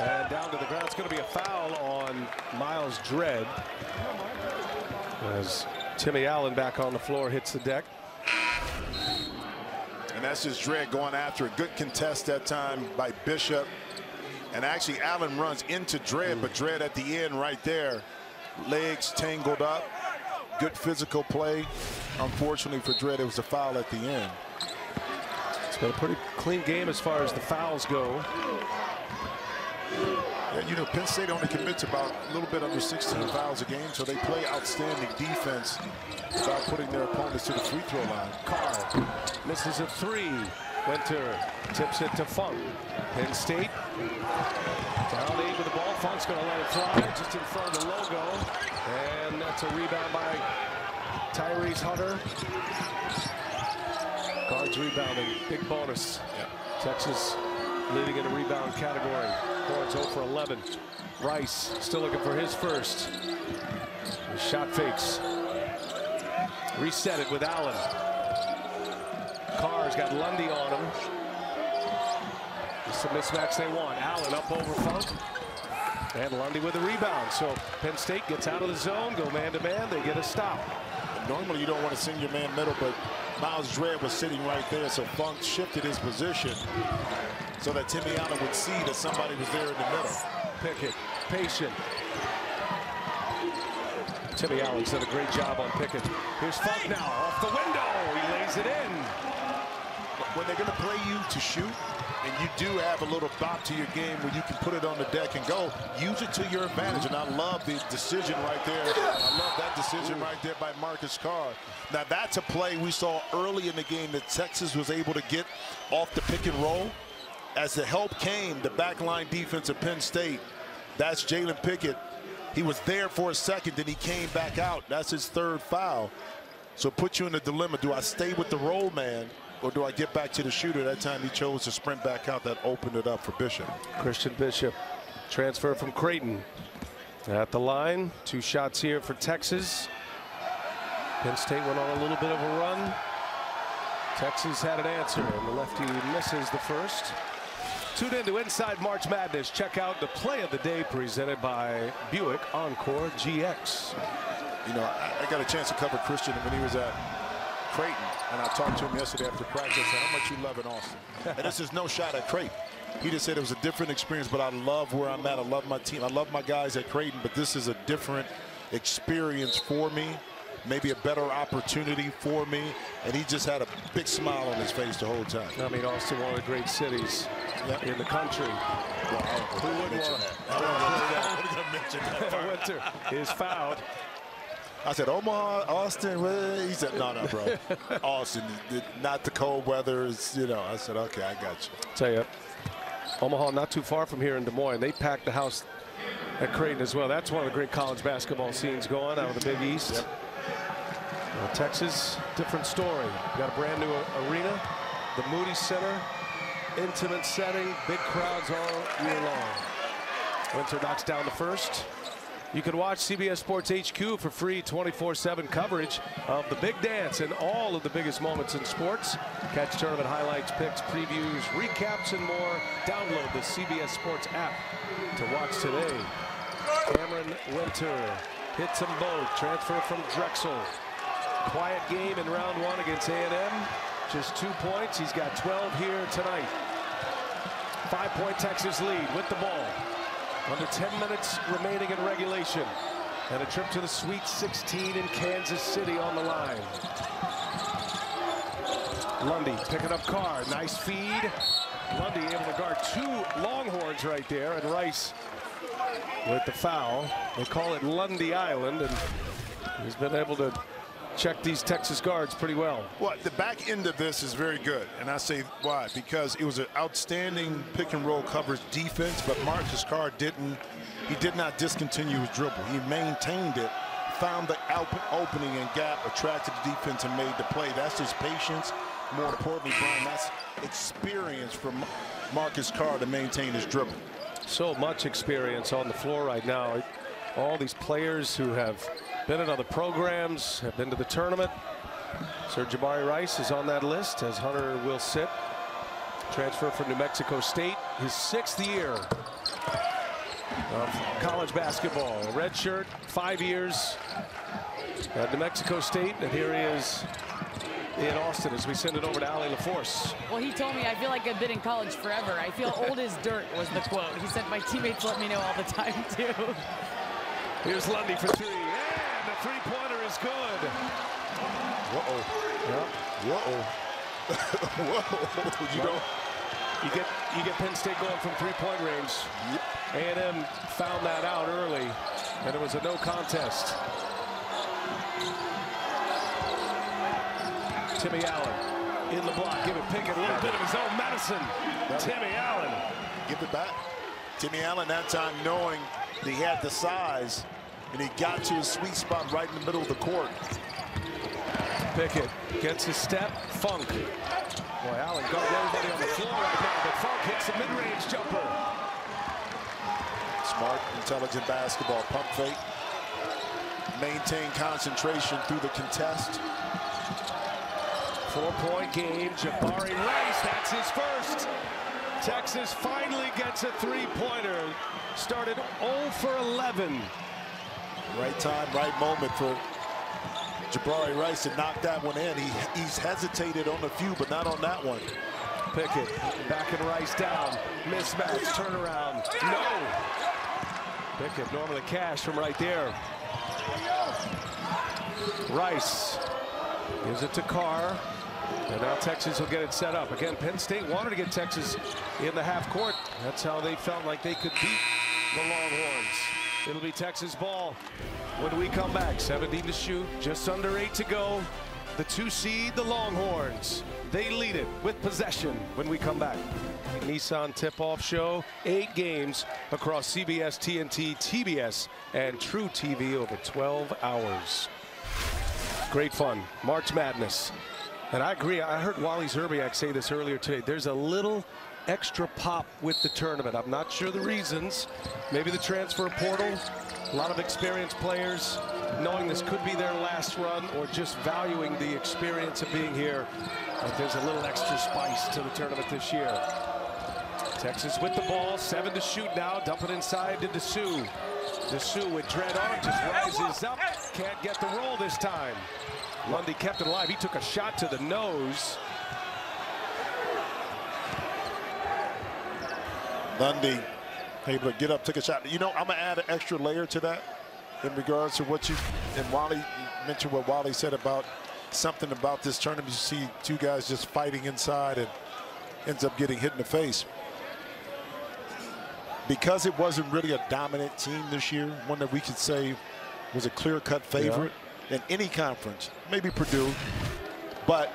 and down to the ground. It's going to be a foul on Myles Dread. As Timmy Allen back on the floor hits the deck. And that's just Dread going after a good contest that time by Bishop. And actually, Allen runs into Dread, but Dread at the end right there. Legs tangled up. Good physical play. Unfortunately for Dread, it was a foul at the end. It's been a pretty clean game as far as the fouls go. Yeah, you know, Penn State only commits about a little bit under sixteen fouls a game, so they play outstanding defense without putting their opponents to the free throw line. Carr misses a three. Winter tips it to Funk. Penn State down eight with the ball. Funk's going to let it fly just in front of the logo. And that's a rebound by Tyrese Hunter. Guards rebounding. Big bonus. Yep. Texas leading in the rebound category. Horns zero for eleven. Rice still looking for his first. His shot fakes. Reset it with Allen. Carr's got Lundy on him. It's the mismatch they want. Allen up over Funk. And Lundy with a rebound. So Penn State gets out of the zone, go man-to-man, they get a stop. Normally you don't want to send your man middle, but Myles Dread was sitting right there, so Funk shifted his position so that Timmy Allen would see that somebody was there in the middle. Pickett, patient. Timmy Allen's done a great job on Pickett. Here's Funk now, off the window. He lays it in. When they're going to play you to shoot, and you do have a little bop to your game where you can put it on the deck and go, use it to your advantage. And I love the decision right there. I love that decision right there by Marcus Carr. Now, that's a play we saw early in the game that Texas was able to get off the pick and roll. As the help came, the backline defense of Penn State, that's Jalen Pickett. He was there for a second, then he came back out. That's his third foul. So it puts you in a dilemma. Do I stay with the roll man, or do I get back to the shooter? That time he chose to sprint back out. That opened it up for Bishop. Christian Bishop, transfer from Creighton. At the line, two shots here for Texas. Penn State went on a little bit of a run. Texas had an answer, and the lefty misses the first. Tune in to Inside March Madness. Check out the play of the day presented by Buick Encore G X. You know, I, I got a chance to cover Christian when he was at Creighton, and I talked to him yesterday after practice. How much you love in Austin? And this is no shot at Creighton. He just said it was a different experience, but I love where I'm at. I love my team. I love my guys at Creighton, but this is a different experience for me. maybe a better opportunity for me. And he just had a big smile on his face the whole time. I mean, Austin, one of the great cities yep. in the country. Wow. Who wouldn't want that? I wasn't going to mention that. Winter is fouled. I said, Omaha, Austin, he said, no, no, bro. Austin, not the cold weather. It's, you know, I said, okay, I got you. Tell you, Omaha not too far from here in Des Moines. They packed the house at Creighton as well. That's one of the great college basketball scenes going out of the Big East. Yep. Well, Texas, different story. We've got a brand new arena, the Moody Center, intimate setting, big crowds all year long. Winter knocks down the first. You can watch C B S Sports H Q for free twenty-four seven coverage of the big dance and all of the biggest moments in sports. Catch tournament highlights, picks, previews, recaps, and more. Download the C B S Sports app to watch today. Cameron Winter hits them both. Transfer from Drexel. Quiet game in round one against A and M. Just two points. He's got twelve here tonight. Five-point Texas lead with the ball. Under ten minutes remaining in regulation. And a trip to the Sweet sixteen in Kansas City on the line. Lundy picking up Carr. Nice feed. Lundy able to guard two Longhorns right there. And Rice with the foul. They call it Lundy Island. And he's been able to check these Texas guards pretty well. Well, the back end of this is very good, and I say why, because it was an outstanding pick and roll coverage defense, but Marcus Carr didn't, he did not discontinue his dribble. He maintained it, found the opening and gap, attracted the defense and made the play. That's his patience. More importantly, Brian, that's experience from Marcus Carr to maintain his dribble. So much experience on the floor right now. All these players who have been in other programs, have been to the tournament. Sir Jabari Rice is on that list, as Hunter will sit. Transfer from New Mexico State, his sixth year of college basketball. Red shirt, five years at New Mexico State, and here he is in Austin as we send it over to Allie LaForce. Well, he told me, I feel like I've been in college forever. I feel old as dirt was the quote. He said, my teammates let me know all the time, too. Here's Lundy for three. Three-pointer is good. Whoa. Yep. Whoa. Whoa. You know, you get you get Penn State going from three-point range. A and M yep. found that out early, and it was a no contest. Timmy Allen in the block. Give it Pickett a little bit of his own medicine. Yep. Timmy Allen. Give it back. Timmy Allen that time knowing that he had the size. And he got to his sweet spot right in the middle of the court. Pickett gets his step. Funk. Boy, Allen got everybody on the floor right now, but Funk hits a mid-range jumper. Smart, intelligent basketball. Pump fake. Maintain concentration through the contest. Four-point game. Jabari Rice, that's his first. Texas finally gets a three-pointer. Started zero for eleven. Right time, right moment for Jabari Rice to knock that one in. He, he's hesitated on a few, but not on that one. Pickett, backing Rice down. Mismatch, turnaround. No. Pickett, normally cash from right there. Rice gives it to Carr. And now Texas will get it set up. Again, Penn State wanted to get Texas in the half court. That's how they felt like they could beat the Longhorns. It'll be Texas ball when we come back. seventeen to shoot, just under eight to go. The two seed, the Longhorns. They lead it with possession when we come back. Nissan tip-off show, eight games across C B S, T N T, T B S, and True T V over twelve hours. Great fun, March Madness. And I agree, I heard Wally Szczerbiak say this earlier today. There's a little extra pop with the tournament. I'm not sure the reasons. Maybe the transfer portal, a lot of experienced players knowing this could be their last run, or just valuing the experience of being here. But there's a little extra spice to the tournament this year. Texas with the ball, seven to shoot now, dump it inside to Disu. Disu with Dread on, just rises up, can't get the roll this time. Lundy kept it alive, he took a shot to the nose. Lundy able to get up, took a shot. You know, I'm going to add an extra layer to that in regards to what you and Wally mention what Wally said about something about this tournament. You see two guys just fighting inside and ends up getting hit in the face. Because it wasn't really a dominant team this year, one that we could say was a clear-cut favorite yeah. in any conference, maybe Purdue, but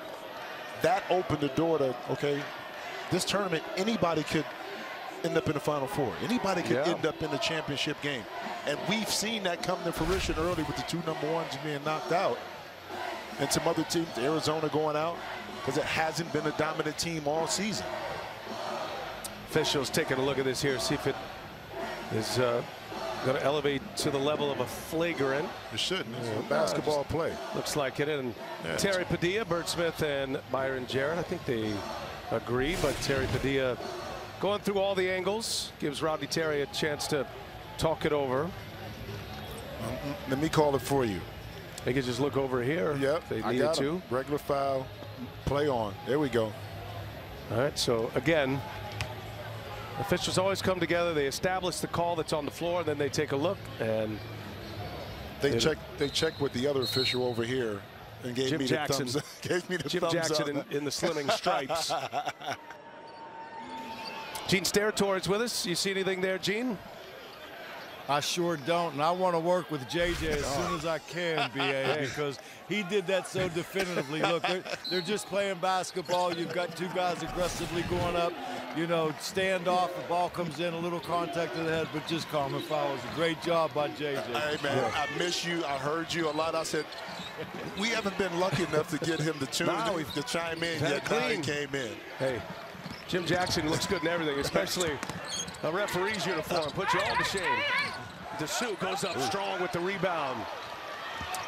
that opened the door to, okay, this tournament, anybody could end up in the Final Four. Anybody could yeah. end up in the championship game. And we've seen that come to fruition early with the two number ones being knocked out and some other teams, Arizona going out, because it hasn't been a dominant team all season. Officials taking a look at this here, see if it is uh, going to elevate to the level of a flagrant. It shouldn't. It's yeah. a basketball uh, play. Looks like it. And yeah. Terry Padilla, Burt Smith, and Byron Jarrett, I think they agree, but Terry Padilla going through all the angles, gives Rodney Terry a chance to talk it over. Let me call it for you. They could just look over here. Yep, if they needed to. Regular foul, play on. There we go. All right, so again, officials always come together. They establish the call that's on the floor, and then they take a look. And they check. They check with the other official over here, and gave Jim me the Jackson. thumbs up. Gave me the Jim thumbs Jackson up. In, in the slimming stripes. Gene Steratore is with us. You see anything there, Gene? I sure don't, and I want to work with J J as soon as I can, B A, because he did that so definitively. Look, they're, they're just playing basketball. You've got two guys aggressively going up, you know, stand off, the ball comes in, a little contact to the head, but just calm and foul. It was a great job by J J. Hey, man, yeah. I miss you. I heard you a lot. I said, we haven't been lucky enough to get him to tune no, to chime in yet. Now he came in. Hey, Jim Jackson looks good in everything, especially a referee's uniform. Put you all to shame. Disu goes up Ooh. strong with the rebound.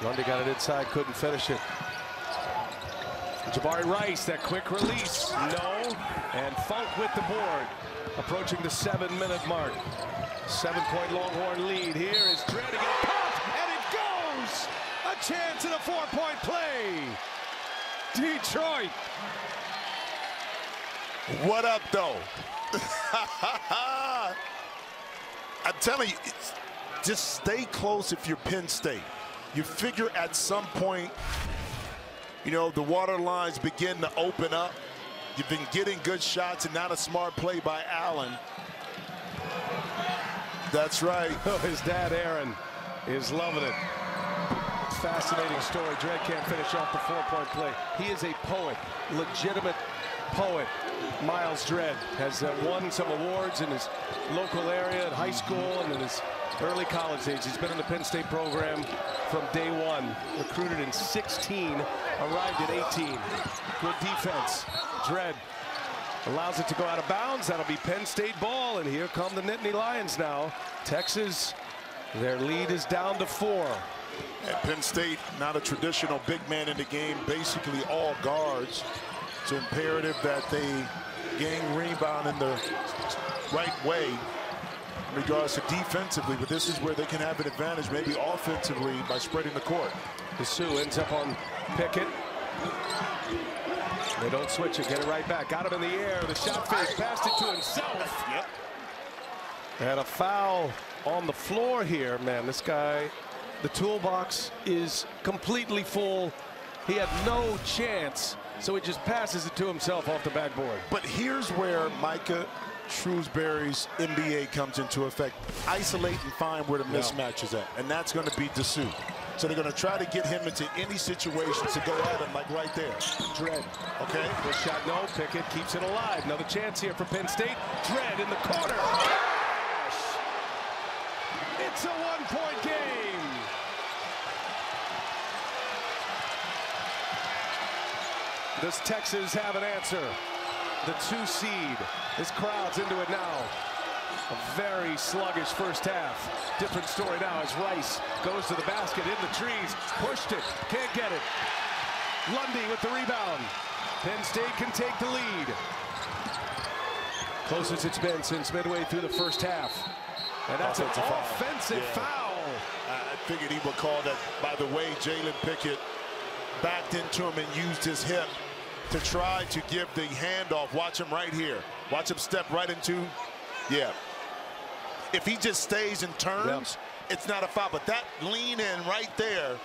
Lundy got it inside, couldn't finish it. Jabari Rice, that quick release, no. And Funk with the board, approaching the seven-minute mark. Seven-point Longhorn lead. Here is Dread again, pop, and it goes! A chance at a four-point play. Detroit. What up, though? I'm telling you, it's, just stay close if you're Penn State. You figure at some point, you know, the water lines begin to open up. You've been getting good shots, and not a smart play by Allen. That's right. His dad, Aaron, is loving it. Fascinating story. Dread can't finish off the four-point play. He is a poet, legitimate poet. Myles Dread has uh, won some awards in his local area, at high school, and in his early college age. He's been in the Penn State program from day one. Recruited in sixteen, arrived at eighteen. Good defense. Dread allows it to go out of bounds. That'll be Penn State ball, and here come the Nittany Lions now. Texas, their lead is down to four. At Penn State, not a traditional big man in the game, basically all guards. It's imperative that they gain rebound in the right way in regards to defensively, but this is where they can have an advantage, maybe offensively, by spreading the court. Disu ends up on Pickett. They don't switch it, get it right back. Got him in the air, the shot fake, passed it to himself. Yep. And a foul on the floor here, man. This guy, the toolbox is completely full. He had no chance. So he just passes it to himself off the backboard. But here's where Micah Shrewsberry's N B A comes into effect. Isolate and find where the yeah. mismatch is at, and that's going to be Disu. So they're going to try to get him into any situation to go at him, like right there. Dread, okay. First shot, no. Pickett keeps it alive. Another chance here for Penn State. Dread in the corner. Gosh! It's a one-point game. Does Texas have an answer? The two seed. This crowd's into it now. A very sluggish first half. Different story now as Rice goes to the basket in the trees. Pushed it. Can't get it. Lundy with the rebound. Penn State can take the lead. Closest it's been since midway through the first half. And that's an offensive foul. Yeah. I figured he would call that. By the way, Jalen Pickett backed into him and used his hip to try to give the handoff. Watch him right here. Watch him step right into. Yeah. If he just stays and turns, yep. it's not a foul. But that lean in right there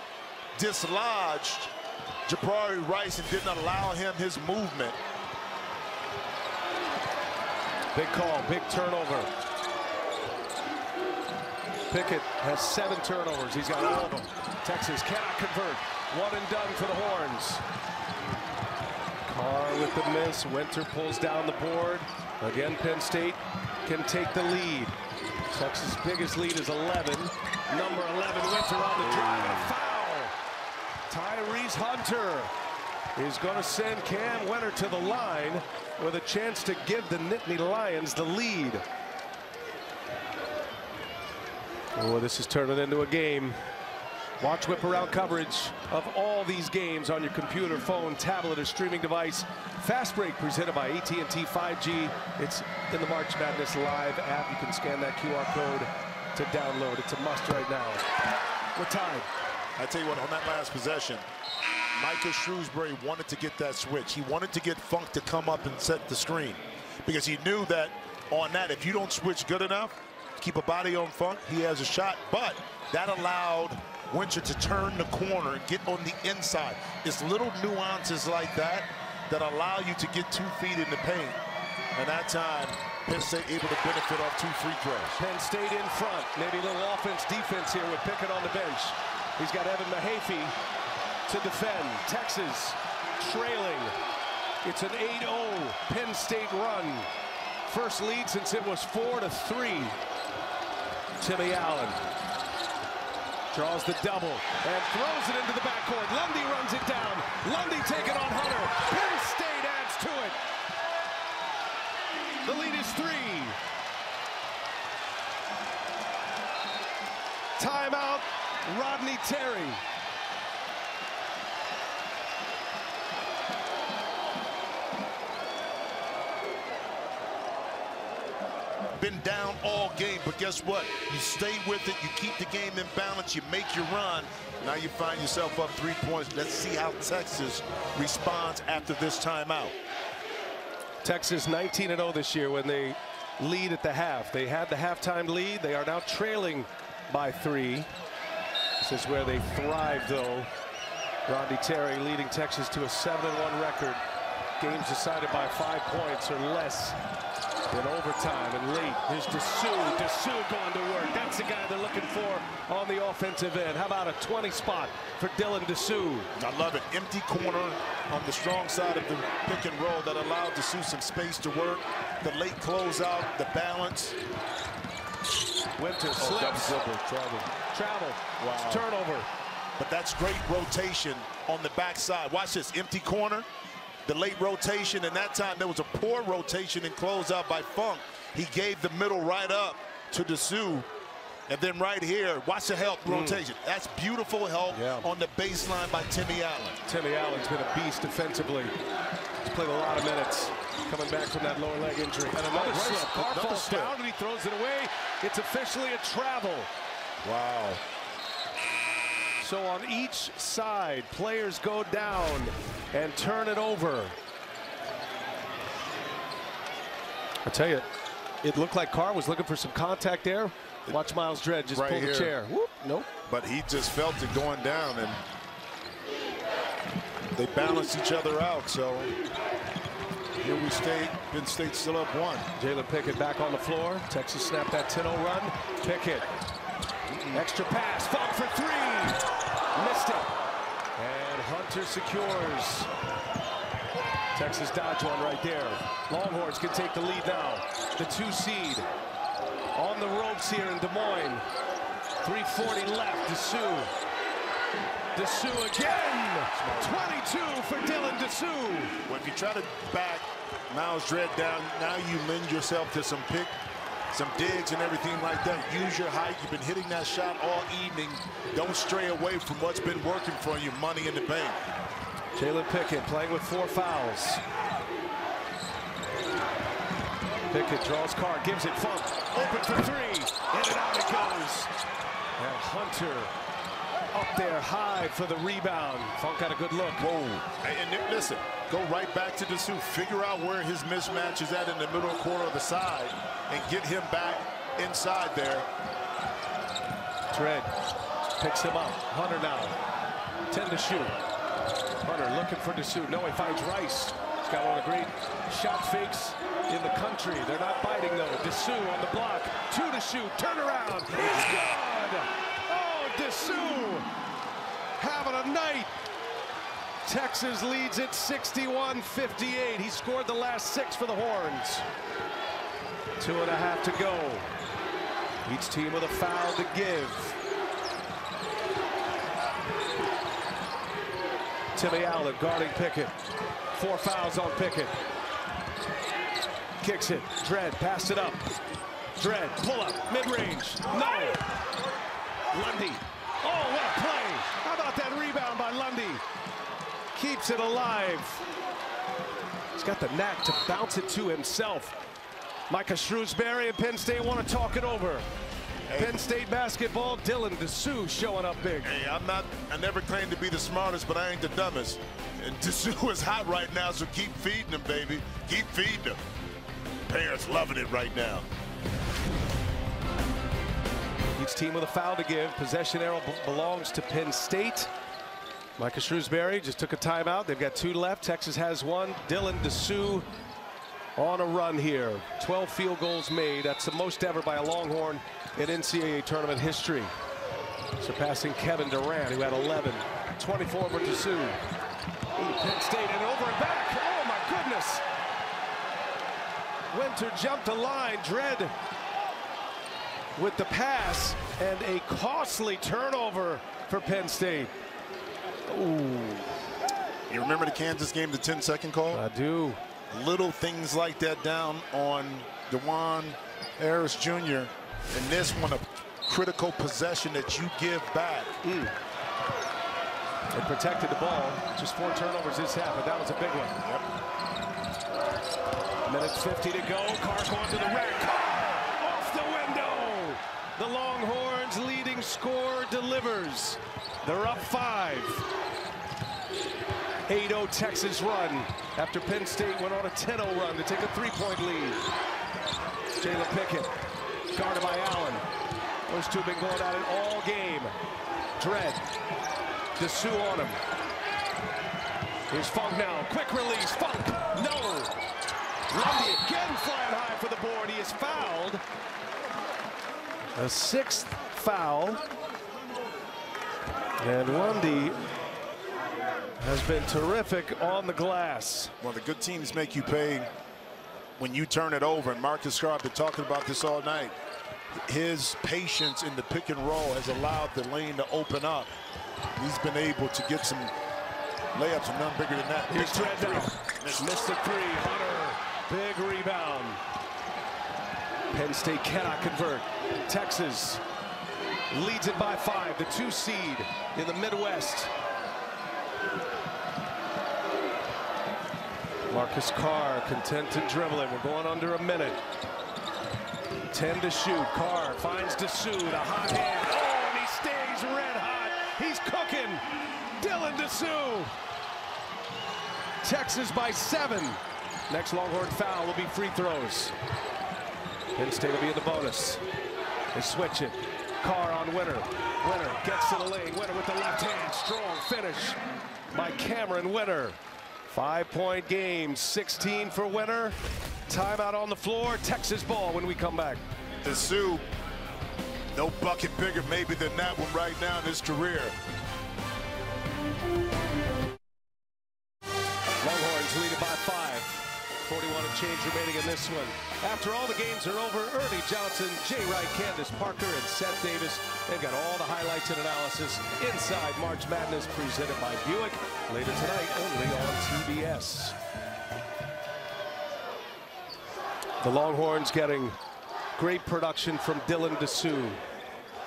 dislodged Jabari Rice and did not allow him his movement. Big call, big turnover. Pickett has seven turnovers. He's got all of them. Texas cannot convert. One and done for the Horns. Carr with the miss. Winter pulls down the board. Again, Penn State can take the lead. Texas' biggest lead is eleven. Number eleven, Winter on the drive. And a foul. Tyrese Hunter is going to send Cam Winter to the line with a chance to give the Nittany Lions the lead. Oh, this is turning into a game. Watch whip-around coverage of all these games on your computer, phone, tablet, or streaming device. Fast Break presented by A T and T five G. It's in the March Madness Live app. You can scan that Q R code to download. It's a must right now. What time? I tell you what, on that last possession, Micah Shrewsberry wanted to get that switch. He wanted to get Funk to come up and set the screen because he knew that on that, if you don't switch good enough, keep a body on Funk, he has a shot, but that allowed Winter to turn the corner and get on the inside. It's little nuances like that that allow you to get two feet in the paint. And that time, Penn State able to benefit off two free throws. Penn State in front, maybe a little offense defense here with Pickett on the bench. He's got Evan Mahaffey to defend. Texas trailing. It's an eight oh Penn State run. First lead since it was four to three. Timmy Allen draws the double and throws it into the backcourt. Lundy runs it down. Lundy taking on Hunter. Penn State adds to it. The lead is three. Timeout, Rodney Terry. Been down all game, but guess what? You stay with it, you keep the game in balance, you make your run. Now you find yourself up three points. Let's see how Texas responds after this timeout. Texas nineteen and oh this year when they lead at the half. They had the halftime lead. They are now trailing by three. This is where they thrive, though. Rodney Terry leading Texas to a seven and one record. Games decided by five points or less in overtime and late. Here's Disu. Disu going to work. That's the guy they're looking for on the offensive end. How about a twenty spot for Dylan Disu? I love it. Empty corner on the strong side of the pick and roll that allowed Disu some space to work. The late closeout, the balance. Winter oh, slips. Double, travel. Travel. Wow. Turnover. But that's great rotation on the backside. Watch this. Empty corner. The late rotation, and that time there was a poor rotation and closeout by Funk. He gave the middle right up to Disu, and then right here, watch the help mm. rotation. That's beautiful help yeah. on the baseline by Timmy Allen. Timmy Allen's been a beast defensively. He's played a lot of minutes coming back from that lower leg injury. And another slip. Carr falls down, and he throws it away. It's officially a travel. Wow. So on each side, players go down and turn it over. I tell you, it looked like Carr was looking for some contact there. Watch Myles Dread just right pull here. the chair. Whoop, nope. But he just felt it going down, and they balanced each other out. So here we stay. Penn State still up one. Jalen Pickett back on the floor. Texas snapped that ten oh run. Pickett. Extra pass, Funk for three. Missed it. And Hunter secures. Texas dodge one right there. Longhorns can take the lead now. The two seed on the ropes here in Des Moines. three forty left. Disu. Disu again. twenty-two for Dylan Disu. Well, if you try to back Myles Dread down, now you lend yourself to some pick. Some digs and everything like that. Use your height. You've been hitting that shot all evening. Don't stray away from what's been working for you. Money in the bank. Jalen Pickett playing with four fouls. Pickett draws Carr, gives it Funk. Open for three. In and out it goes. And Hunter up there high for the rebound. Funk got a good look. Whoa. And, and listen, go right back to Disu. Figure out where his mismatch is at in the middle corner of the side. And get him back inside there. Dread picks him up. Hunter now. ten to shoot. Hunter looking for Disu. No, he finds Rice. He's got one of the great shot fakes in the country. They're not biting, though. Disu on the block. Two to shoot. Turnaround. It's good. Oh, Disu having a night. Texas leads it sixty-one fifty-eight. He scored the last six for the Horns. Two and a half to go. Each team with a foul to give. Timmy Allen guarding Pickett. Four fouls on Pickett. Kicks it. Dread passed it up. Dread pull up mid-range. No. Lundy. Oh, what a play! How about that rebound by Lundy? Keeps it alive. He's got the knack to bounce it to himself. Micah Shrewsberry and Penn State want to talk it over. Hey. Penn State basketball, Dylan Disu showing up big. Hey, I'm not, I never claim to be the smartest, but I ain't the dumbest. And Disu is hot right now, so keep feeding him, baby. Keep feeding him. Parents loving it right now. Each team with a foul to give. Possession arrow belongs to Penn State. Micah Shrewsberry just took a timeout. They've got two left. Texas has one. Dylan Disu on a run here. twelve field goals made. That's the most ever by a Longhorn in N C double A tournament history, surpassing Kevin Durant, who had eleven. twenty-four for Disu. Ooh, Penn State and over and back. Oh, my goodness. Winter jumped a line. Dread with the pass, and a costly turnover for Penn State. Ooh. You remember the Kansas game, the ten second call? I do. Little things like that down on DeJuan Harris Junior And this one, a critical possession that you give back. Mm. It protected the ball. Just four turnovers this half, but that was a big one. Yep. Minute fifty to go. Carr going to the rack. Carr off the window. The Longhorns' leading scorer delivers. They're up five. eight oh Texas run after Penn State went on a ten oh run to take a three-point lead. Jalen Pickett. Guarded by Allen. Those two have been going at it all game. Dread. Disu on him. Here's Funk now. Quick release. Funk. No. Lundy again flying high for the board. He is fouled. A sixth foul. And Lundy has been terrific on the glass. Well, the good teams make you pay when you turn it over, and Marcus Carr been talking about this all night. His patience in the pick and roll has allowed the lane to open up. He's been able to get some layups, and none bigger than that. Here's Dread now. Missed the three. Hunter, big rebound. Penn State cannot convert. Texas leads it by five. The two seed in the Midwest. Marcus Carr content to dribble it. We're going under a minute. ten to shoot. Carr finds Disu. The hot hand. Oh, and he stays red hot. He's cooking. Dylan Disu. Texas by seven. Next Longhorn foul will be free throws. Penn State will be in the bonus. They switch it. Carr on Winter. Winter gets to the lane. Winter with the left hand. Strong finish by Cameron Winter. Five-point game, sixteen for Winter. Timeout on the floor, Texas ball when we come back. Disu, no bucket bigger maybe than that one right now in his career. Longhorns lead it by five. forty-one and change remaining in this one. After all the games are over, Ernie Johnson, Jay Wright, Candace Parker, and Seth Davis. They've got all the highlights and analysis inside March Madness, presented by Buick. Later tonight, only on T B S. The Longhorns getting great production from Dylan Disu.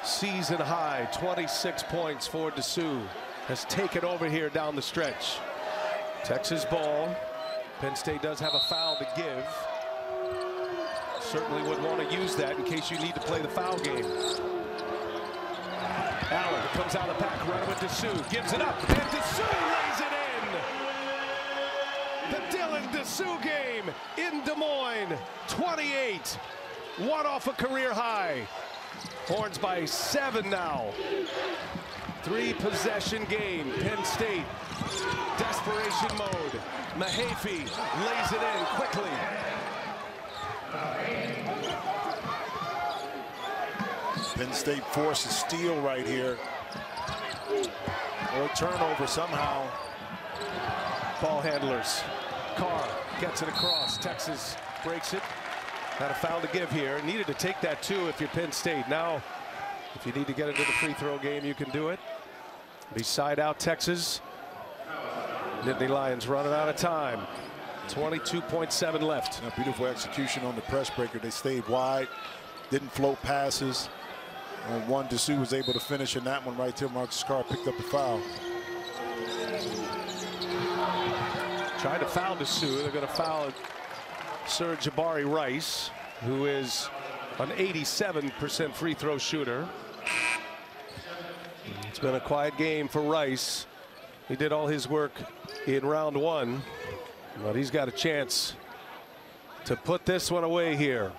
Season high, twenty-six points for Disu. Has taken over here down the stretch. Texas ball. Penn State does have a foul to give. Certainly would want to use that in case you need to play the foul game. Allen comes out of the pack, running with Disu, gives it up, and Disu lays it in. The Dylan Disu game in Des Moines, twenty-eight, one off a career high. Horns by seven now. Three possession game. Penn State, desperation mode. Mahaffey lays it in quickly. Penn State forces steal right here. Or turnover somehow. Ball handlers. Carr gets it across. Texas breaks it. Had a foul to give here. Needed to take that too if you're Penn State. Now, if you need to get into the free throw game, you can do it. Be side out, Texas. Nittany Lions running out of time. twenty-two point seven left. Now, beautiful execution on the press breaker. They stayed wide, didn't float passes. And one Disu was able to finish in that one right till Marcus Carr picked up the foul. Trying to foul Disu. They're going to foul Sir Jabari Rice, who is an eighty-seven percent free throw shooter. It's been a quiet game for Rice. He did all his work in round one, but he's got a chance to put this one away here.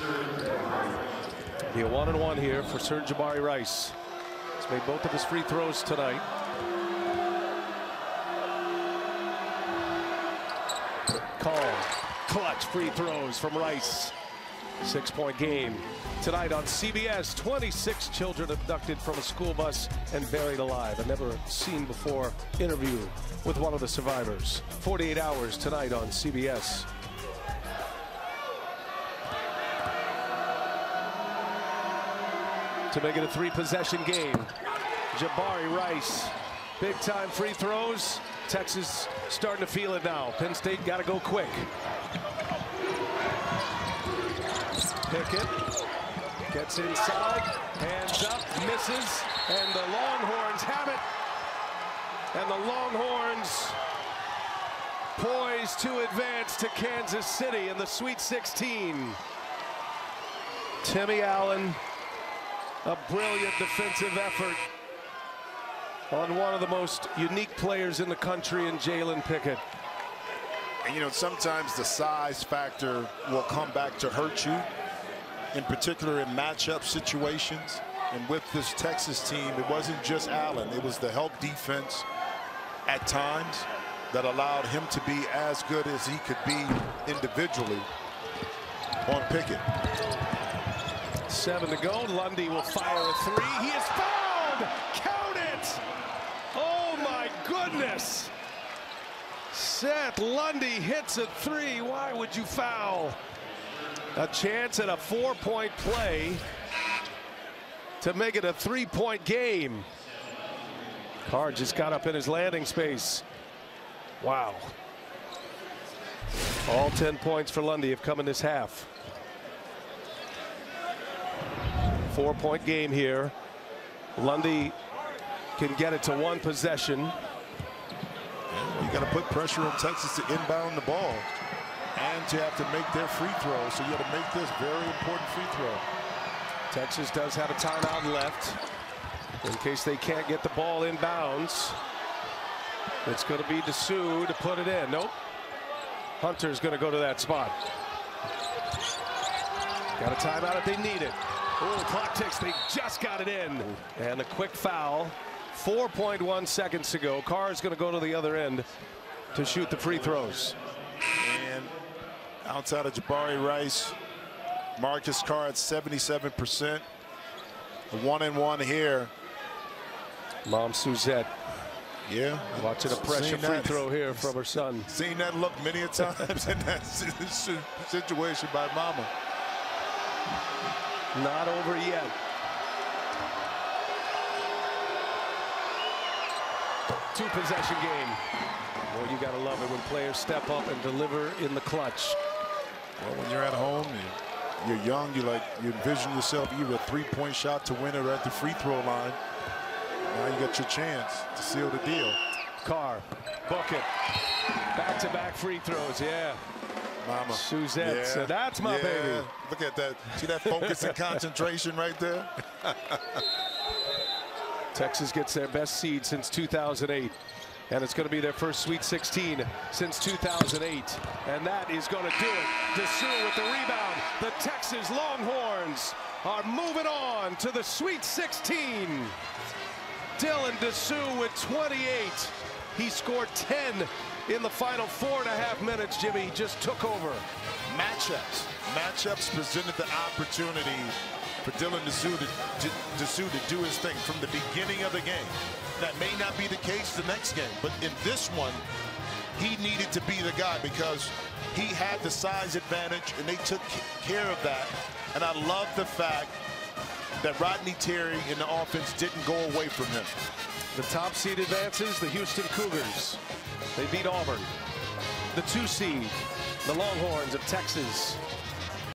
It'll be a one and one here for Sir Jabari Rice. He's made both of his free throws tonight. Call. Clutch free throws from Rice. Six-point game tonight on C B S. twenty-six children abducted from a school bus and buried alive. A never-seen-before interview with one of the survivors. forty-eight hours tonight on C B S. To make it a three-possession game. Jabari Rice. Big-time free throws. Texas starting to feel it now. Penn State got to go quick. Pickett gets inside, hands up, misses, and the Longhorns have it. And the Longhorns poised to advance to Kansas City in the Sweet sixteen. Timmy Allen, a brilliant defensive effort on one of the most unique players in the country in Jalen Pickett. And you know, sometimes the size factor will come back to hurt you, in particular in matchup situations. And with this Texas team, it wasn't just Allen, it was the help defense at times that allowed him to be as good as he could be individually on Pickett. Seven to go. Lundy will fire a three. He is fouled! Count it! Oh my goodness! Seth Lundy hits a three. Why would you foul? A chance at a four-point play to make it a three-point game. Carr just got up in his landing space. Wow. All ten points for Lundy have come in this half. Four-point game here. Lundy can get it to one possession. You got to put pressure on Texas to inbound the ball and to have to make their free throw. So you got to make this very important free throw. Texas does have a timeout left in case they can't get the ball inbounds. It's going to be Disu to put it in. Nope. Hunter's going to go to that spot. Got a timeout if they need it. Oh, clock ticks. They just got it in. And a quick foul. four point one seconds to go. Carr is going to go to the other end to shoot the free throws. And outside of Jabari Rice, Marcus Carr at seventy-seven percent. A one and one here. Mom Suzette. Yeah. Watching a pressure free that. throw here from her son. Seen that look many a times in that situation by Mama. Not over yet. Two possession game. Well, you gotta love it when players step up and deliver in the clutch. Well, when you're at home, you're, you're young, you like you envision yourself either a three-point shot to win or at the free throw line. Now you got your chance to seal the deal. Carr, bucket, back-to-back free throws. Yeah, Mama Suzette. Yeah. So that's my yeah. baby. Look at that. See that focus and concentration right there. Texas gets their best seed since two thousand eight. And it's going to be their first Sweet sixteen since two thousand eight. And that is going to do it. Disu with the rebound. The Texas Longhorns are moving on to the Sweet sixteen. Dylan Disu with twenty-eight. He scored ten in the final four and a half minutes. Jimmy, he just took over. Matchups. Matchups presented the opportunity for Dylan Disu to, Disu to do his thing from the beginning of the game. That may not be the case the next game, but in this one, he needed to be the guy because he had the size advantage, and they took care of that. And I love the fact that Rodney Terry in the offense didn't go away from him. The top seed advances, the Houston Cougars. They beat Auburn. The two seed, the Longhorns of Texas.